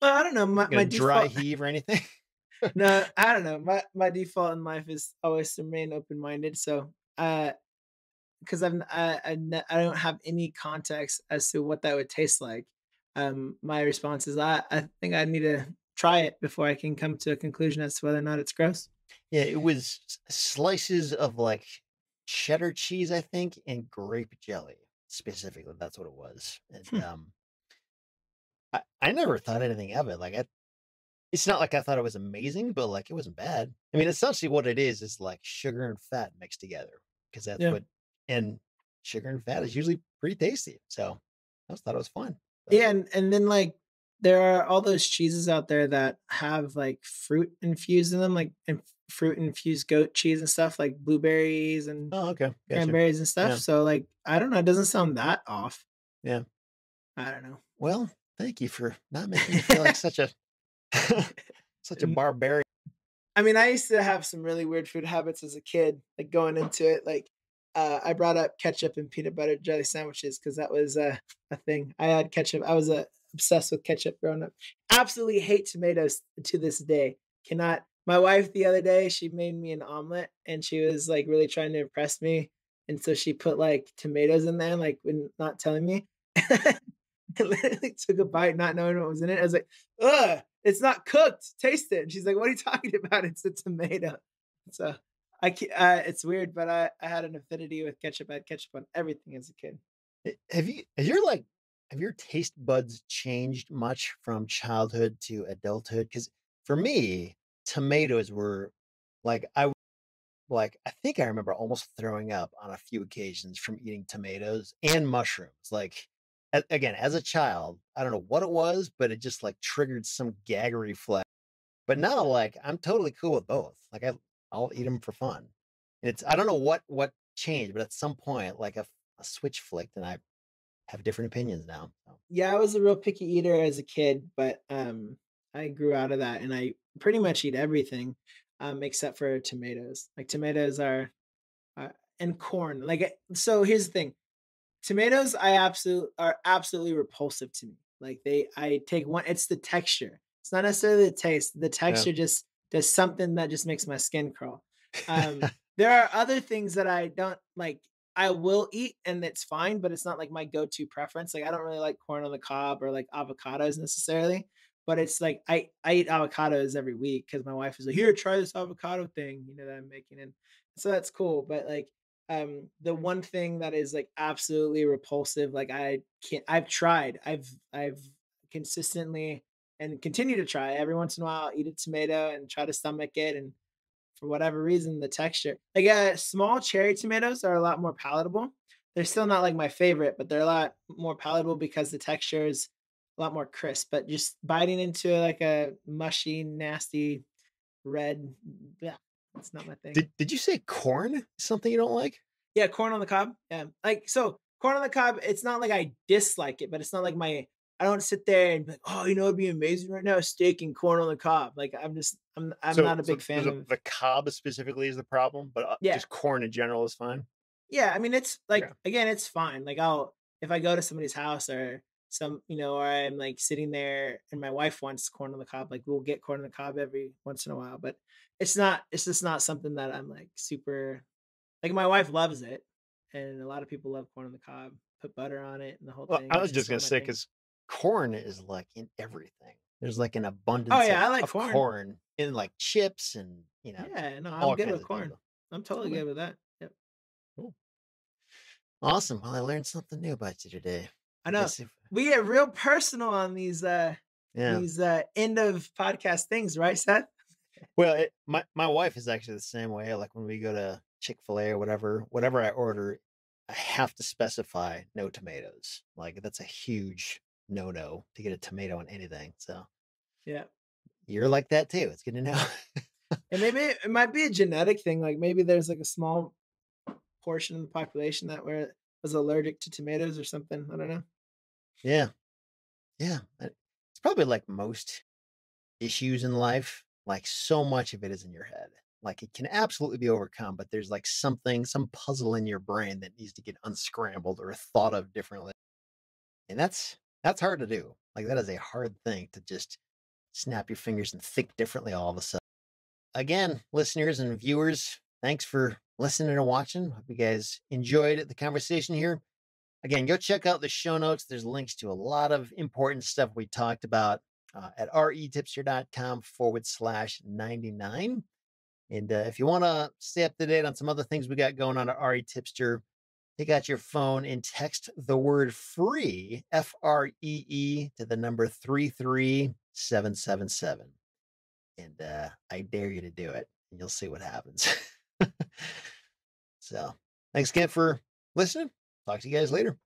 well, I don't know, my, my dry default... heave or anything? No, I don't know. My my default in life is always to remain open-minded. So, uh, because I've I, I I don't have any context as to what that would taste like. Um, my response is I I think I need to try it before I can come to a conclusion as to whether or not it's gross. Yeah, it was slices of like cheddar cheese, I think, and grape jelly specifically. That's what it was. And hmm. um, I I never thought anything of it. Like I. it's not like I thought it was amazing, but like it wasn't bad. I mean, essentially what it is, is like sugar and fat mixed together, because that's yeah. what, and sugar and fat is usually pretty tasty. So I just thought it was fun. But. Yeah. And, and then like, there are all those cheeses out there that have like fruit infused in them, like and fruit infused goat cheese and stuff, like blueberries and oh, okay. gotcha. cranberries and stuff. Yeah. So like, I don't know. It doesn't sound that off. Yeah. I don't know. Well, thank you for not making me feel like such a, such a barbarian. I mean, I used to have some really weird food habits as a kid, like going into it. Like uh, I brought up ketchup and peanut butter jelly sandwiches because that was uh, a thing. I had ketchup. I was a, obsessed with ketchup growing up. Absolutely hate tomatoes to this day. Cannot. My wife the other day, she made me an omelet and she was like really trying to impress me. And so she put like tomatoes in there, like when not telling me. I literally took a bite, not knowing what was in it. I was like, ugh, it's not cooked. Taste it. And she's like, what are you talking about? It's a tomato. So I can't, uh, it's weird, but I, I had an affinity with ketchup. I had ketchup on everything as a kid. Have you, you're like, have your taste buds changed much from childhood to adulthood? Because for me, tomatoes were like, I like, I think I remember almost throwing up on a few occasions from eating tomatoes and mushrooms. Like, a, again, as a child, I don't know what it was, but it just like triggered some gag reflex. But now, like, I'm totally cool with both. Like, I, I'll eat them for fun. And it's, I don't know what, what changed, but at some point, like a, a switch flicked and I have different opinions now. Yeah, I was a real picky eater as a kid, but um, I grew out of that and I pretty much eat everything um, except for tomatoes. Like tomatoes are, are, and corn. Like, so here's the thing. Tomatoes I absolutely are absolutely repulsive to me. Like they, I take one, it's the texture. It's not necessarily the taste. The texture yeah. just does something that just makes my skin crawl. Um, there are other things that I don't like. I will eat and it's fine, but it's not like my go-to preference. Like I don't really like corn on the cob or like avocados necessarily, but it's like, I, I eat avocados every week. Cause my wife is like, here, try this avocado thing, you know, that I'm making. And so that's cool. But like, um, the one thing that is like absolutely repulsive, like I can't, I've tried, I've, I've consistently and continue to try every once in a while, I'll eat a tomato and try to stomach it. And for whatever reason, the texture, like uh, small cherry tomatoes are a lot more palatable. They're still not like my favorite, but they're a lot more palatable because the texture is a lot more crisp, but just biting into like a mushy, nasty red. Yeah, it's not my thing. Did, did you say corn? Something you don't like? Yeah. Corn on the cob. Yeah. Like, so corn on the cob, it's not like I dislike it, but it's not like my, I don't sit there and be like, oh, you know, it'd be amazing right now, steak and corn on the cob. Like I'm just, I'm, I'm so, not a big so fan. Of... The cob specifically is the problem, but yeah. just corn in general is fine. Yeah. I mean, it's like, yeah. again, it's fine. Like I'll, if I go to somebody's house or some, you know, or I'm like sitting there and my wife wants corn on the cob, like we'll get corn on the cob every once in a while, but it's not, it's just not something that I'm like super, like my wife loves it. And a lot of people love corn on the cob, put butter on it and the whole well, thing. I was just, just going to say, cause corn is like in everything. There's like an abundance oh, yeah, of, I like of corn. corn in like chips and, you know. Yeah, no, I'm good with corn. People. I'm totally cool. good with that. Yep. Cool. Awesome. Well, I learned something new about you today. I know. If... We get real personal on these uh, yeah. these uh, end of podcast things, right, Seth? Well, it, my, my wife is actually the same way. Like when we go to Chick-fil-A or whatever, whatever I order, I have to specify no tomatoes. Like that's a huge... no no to get a tomato on anything. So yeah, you're like that too. It's good to know. And maybe it might be a genetic thing. Like maybe there's like a small portion of the population that were was allergic to tomatoes or something. I don't know. Yeah. Yeah. It's probably like most issues in life. Like so much of it is in your head. Like it can absolutely be overcome, but there's like something, some puzzle in your brain that needs to get unscrambled or thought of differently. And that's, That's hard to do. Like that is a hard thing to just snap your fingers and think differently all of a sudden. Again, listeners and viewers, thanks for listening and watching. Hope you guys enjoyed the conversation here. Again, go check out the show notes. There's links to a lot of important stuff we talked about uh, at retipster.com forward slash 99. And uh, if you want to stay up to date on some other things we got going on at R E Tipster, take out your phone and text the word FREE, F R E E, to the number three three seven seven seven. and uh, I dare you to do it, and you'll see what happens. So thanks again for listening. Talk to you guys later.